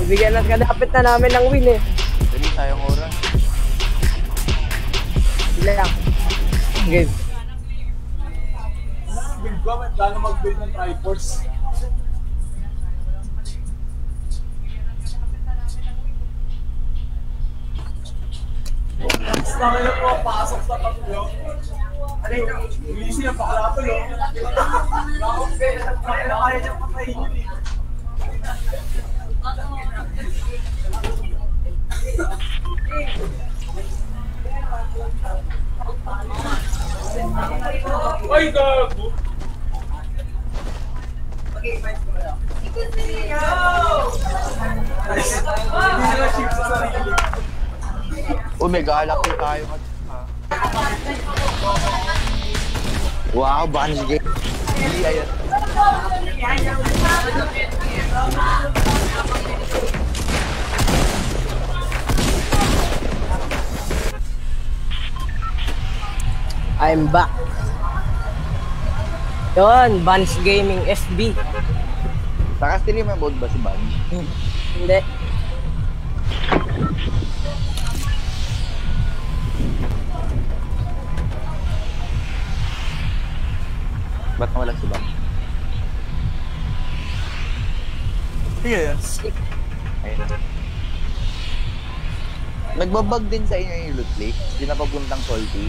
Bibigyan lang kadapit na namin ng win eh. Dali tayong oras. Sila lang. Game. ikaw ay plano mag-build ng triforce. Tapos na kayo po, pasok sa pagkulong. Alay, easy na pakala tulong. Kaya niya patayin yun eh. Ay, gago! Okay, fine ko na. Hindi sila ship sa sarili. Omega, alak na tayo. Wow, bunch game. Ayan. I'm back. Yun, Bunch Gaming FB. Takas din yung mode ba si Bunch? Hindi. Ba't mawalag si Bunch? Yes. Ayun na. Nagbabag din sa inyo yung loot play. Hindi na papuntang salty.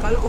Kala ko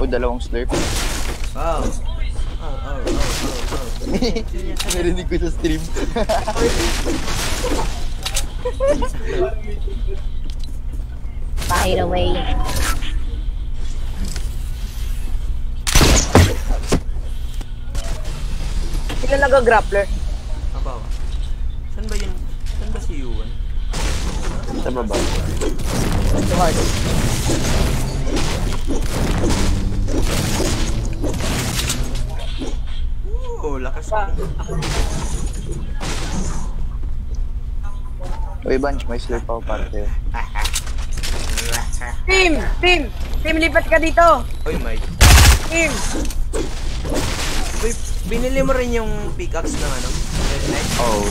Oh, dalawang slurp. Wow. Oh. Narinig ko sa stream. Fire away. Sino nag-grappler? Abaw. Saan ba yun? Saan ba si Yuan? Sa baba. Sa hard. Oo, lakas pa. Uy, Bunch, may slurp ako parte. Team! Team! Team, lipat ka dito! Uy, Mike. Team! Uy, binili mo rin yung pickaxe ng ano? Oo.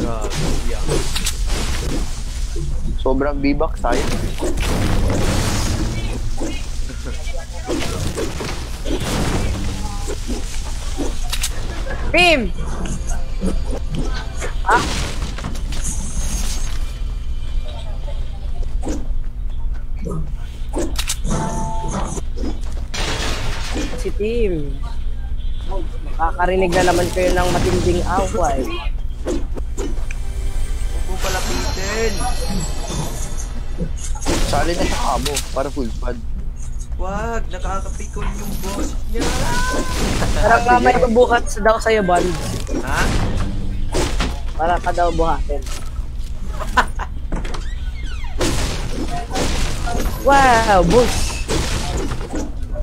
Yeah. Sobrang bibak tayo. Team! Ha? Si Team. Makakarinig na naman kayo ng matinding away. Huwag pala pitin. Sali na sa amo para full pad. Wag, nakakapikon yung boss niya. Parang ka may bubuhat daw sa'yo, Bond. Ha? Para ka daw buhatin. Wow, boss.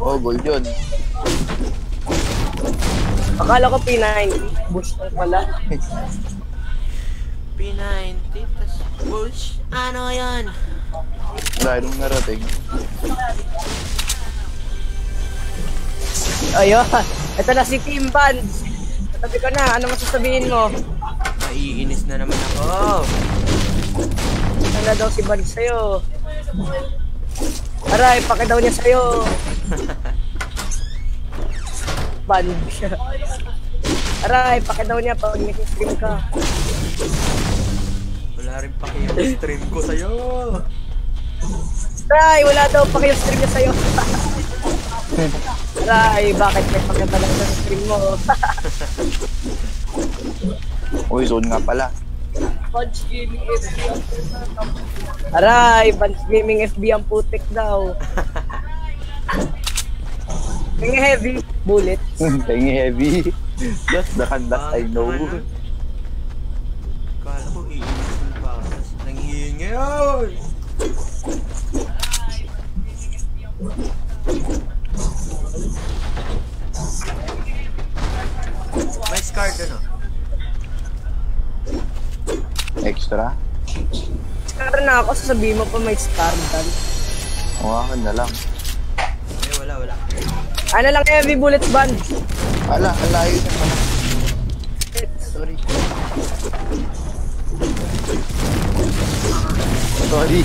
Oh, gold yun. Akala ko P90, boss na pala. P90, tas boss, ano yan? Dahil nung narating. Ayun, ito na si Team Bands. Sabi ko na, ano masasabihin mo? Naiinis na naman ako. Ano na daw si Bands sa'yo? Aray, paki daw niya sa'yo. Bands siya. Aray, paki daw niya pag nag-stream ka. Wala rin paki yung stream ko sa'yo. Aray, wala daw paki yung stream niya sa'yo. Ay, bakit may pagkanta lang sa stream mo? Uy, zone nga pala. Punch Gaming FB. Aray, Punch Gaming FB ang putik daw. Tingi heavy. Bullets. Tingi heavy. Just the hand that I know. Kala ko iinis ng bakas. Nangihingi. Aray, may scar doon o? Extra? Scar na ako, sasabihin mo pa may scar doon. Oo, akin na lang. Ay, wala, wala. Ano lang, heavy bullet band. Ala, alayo na pala. Sorry. Sorry.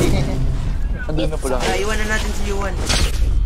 Andun na pala kayo. Iwan na natin si Yuan.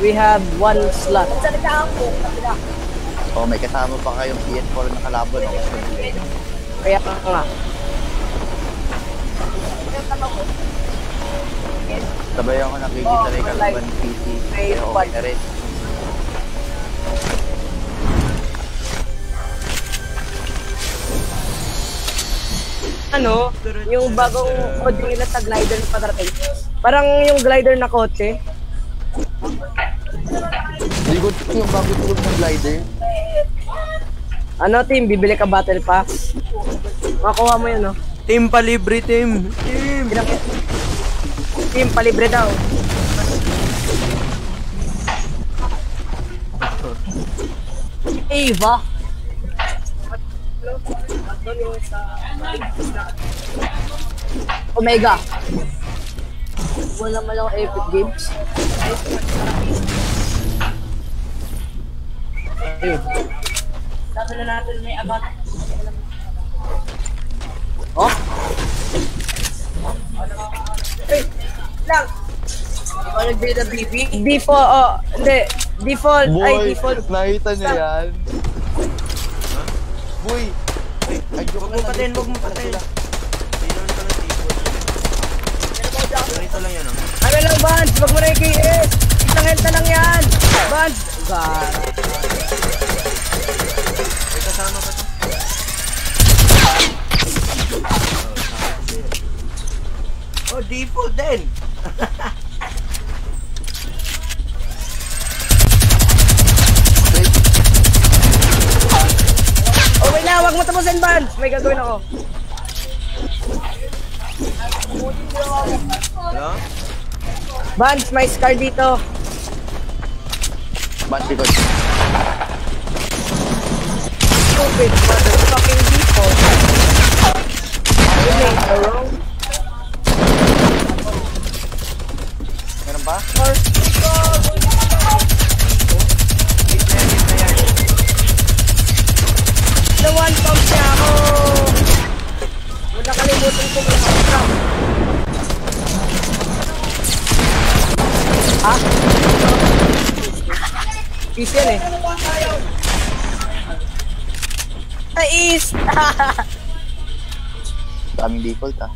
We have one slot. Oh, may kasama pa kayong PS4 na kalaban ako. Kaya ka nga. Sabay ako nakikita rin kalaban ng PC. Kaya okay na rin. Ano, yung bagong audio nila sa glider na patarating. Parang yung glider na kotse. Hindi ko yung bagong tulog ng glider. Ano team, bibili ka battle pass? Makuha mo yun, no? Team palibre, team! Team! Team palibre daw. Eva! Omega. Wala malang epic games. Ayun. Sabi na natin may abang. Oh? Ay! Lang! Hindi ko nag-beta BB? Default, oh. Hindi. Default. Ay, default. Nakita niya yan. Boy! Huwag mo patayin, huwag mo patayin. Mayroon ka ng default. Narito lang yan, oh. Ano lang, Bans? Huwag mo na i-KS! Isang health na lang yan! Bans! God! May kasama ka to. Oh, default din! Huwag mo tapusin, Bans! May gagawin ako. Hello? Bans, may scar dito. Bans, because... Stupid motherfucking people. You made a wrong. Meron ba? First goal! The one pump siya ako! Huwag nakalimutan ko yung pump siya. Ha? Peace yan eh. The East! Daming default ah.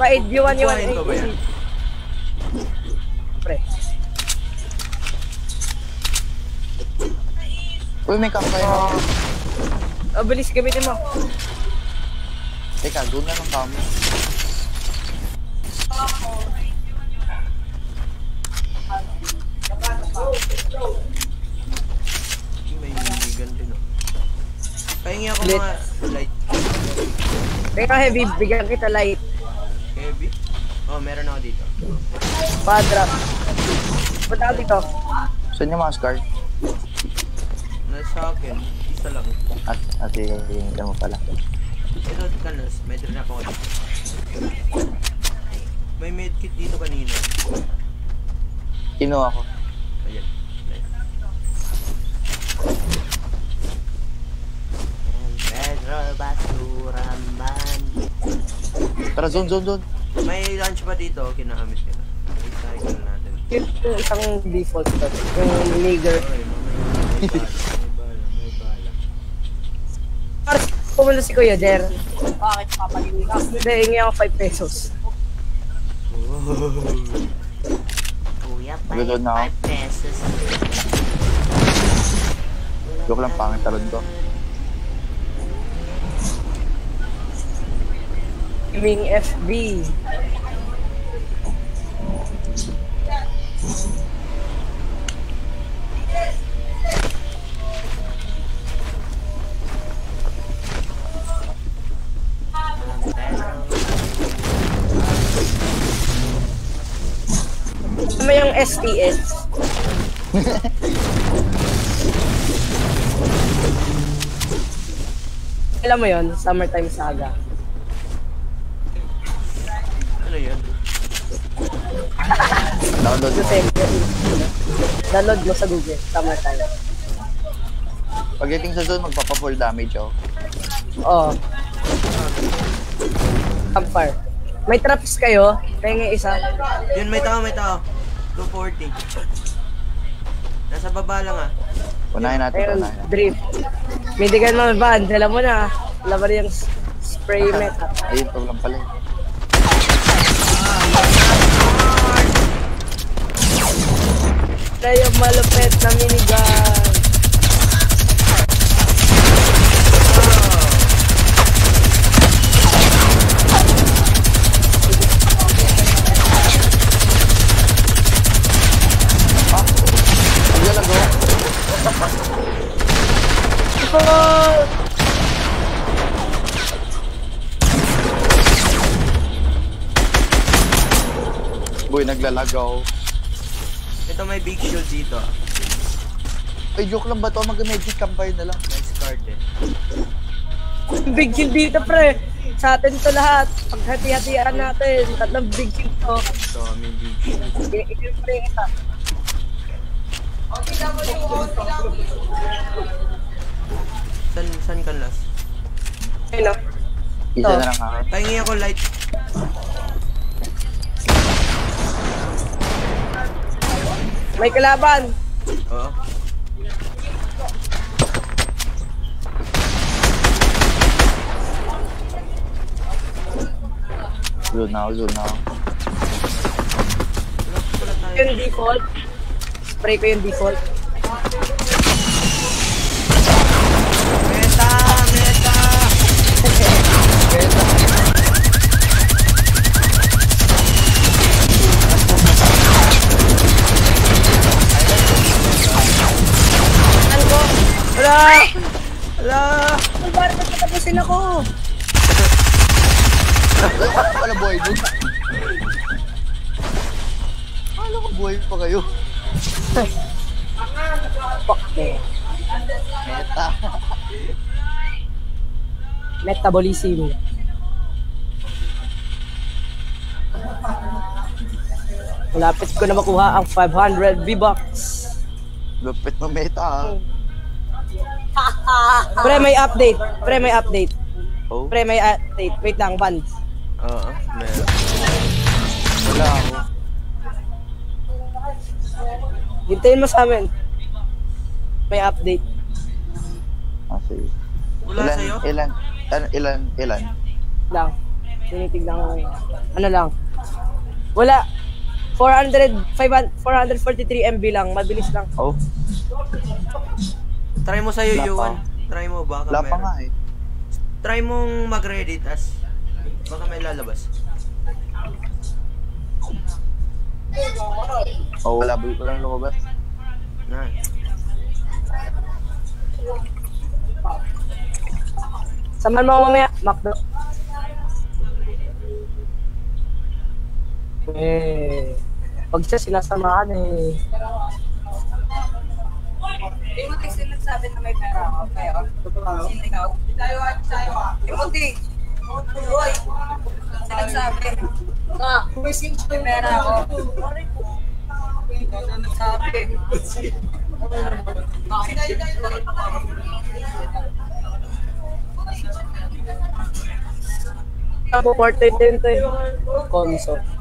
Pa-aid view 1 yun. Pre. Uy, may kampay mo. Oh, bilis, gamitin mo. Teka, doon na ng kami. May binibigan din, oh. Pahingi ako mga light. Teka, heavy. Bigyan kita light. Heavy? Oh, meron ako dito. Padrap. Punta ako dito. Saan yung mga scar? Sa akin, isa lang. At yung mo pala. Ito, kanos. Medyo na ako. May medkit dito kanina. Kinuha ko. Ayan. El Pedro Basura Man. Tara, zone. May lunch pa dito. Kinahamis ka na. Recycle natin. Isang default pa. Yung nigger. Pumula si Kuya Jer. Bakit papalinig ako? Hindi, hingi ako 5 pesos. Kuya, 5 pesos. Joke lang, pangit talon ko. Wing FB. Ano yung STS? Alam mo yun? Summertime Saga. Ano yun? Download mo. Download mo sa Google. Summertime. Pagdating sa zone, magpapa-full damage ako. Oo. Campfire. May traps kayo? Tenga isa. Yun, may tao. 240. Nasa baba lang ah. Punahin natin. Ayun, drift. Midigan mo ang van. Dala mo na. Wala ba rin yung spray met? Ayun, pag lang pala. Wala yung malupet na minigun. Boy, naglalagaw. Ito may big shield dito. Ay, joke lang ba ito? Mag-medic campaign na lang. Nice card eh. Big shield dito pre. Sa atin ito lahat. Paghati-hatian natin. Tatlong big shield to. Ito may big shield. Ito pre ito. Okay lang mo yung auto. Saan ka last? Hello. Isa na lang ako. Pahingi ako light. May kalaban! Oo. Zul na. Yung default. Spray ko yung default. Meta! Meta! Wala! Malbara, matatapusin ako! Wala buhay doon? Wala ko buhay pa kayo? Fuck me! Meta! Metabolism! Malapit ko na makuha ang 500 V-Bucks! Lupit na meta ha! Pre, may update. Oh? Pre, may update. Wait lang, ban. Oo, meron. Wala ako. Hintayin mo sa amin. May update. Okay. Wala sa'yo? Ilan? Lang. Tinitignan ko. Ano lang? Wala. 443 MB lang. Mabilis lang. Oh. Try mo sa'yo, Yuan. Try mo, baka meron. Wala pa nga eh. Try mong mag-reddit as baka may lalabas. Oh, wala. Bulit ko lang lumabas. Nice. Saman mo mamaya, Macdo. Eh, pag siya sinasamahan eh. Imutik sila sabi na may pera ako kayo. Sino ikaw? Tayo at tayo. Imutik. Uy. Sila sabi. May cinco pera ako. Ako 410 to eh. Console.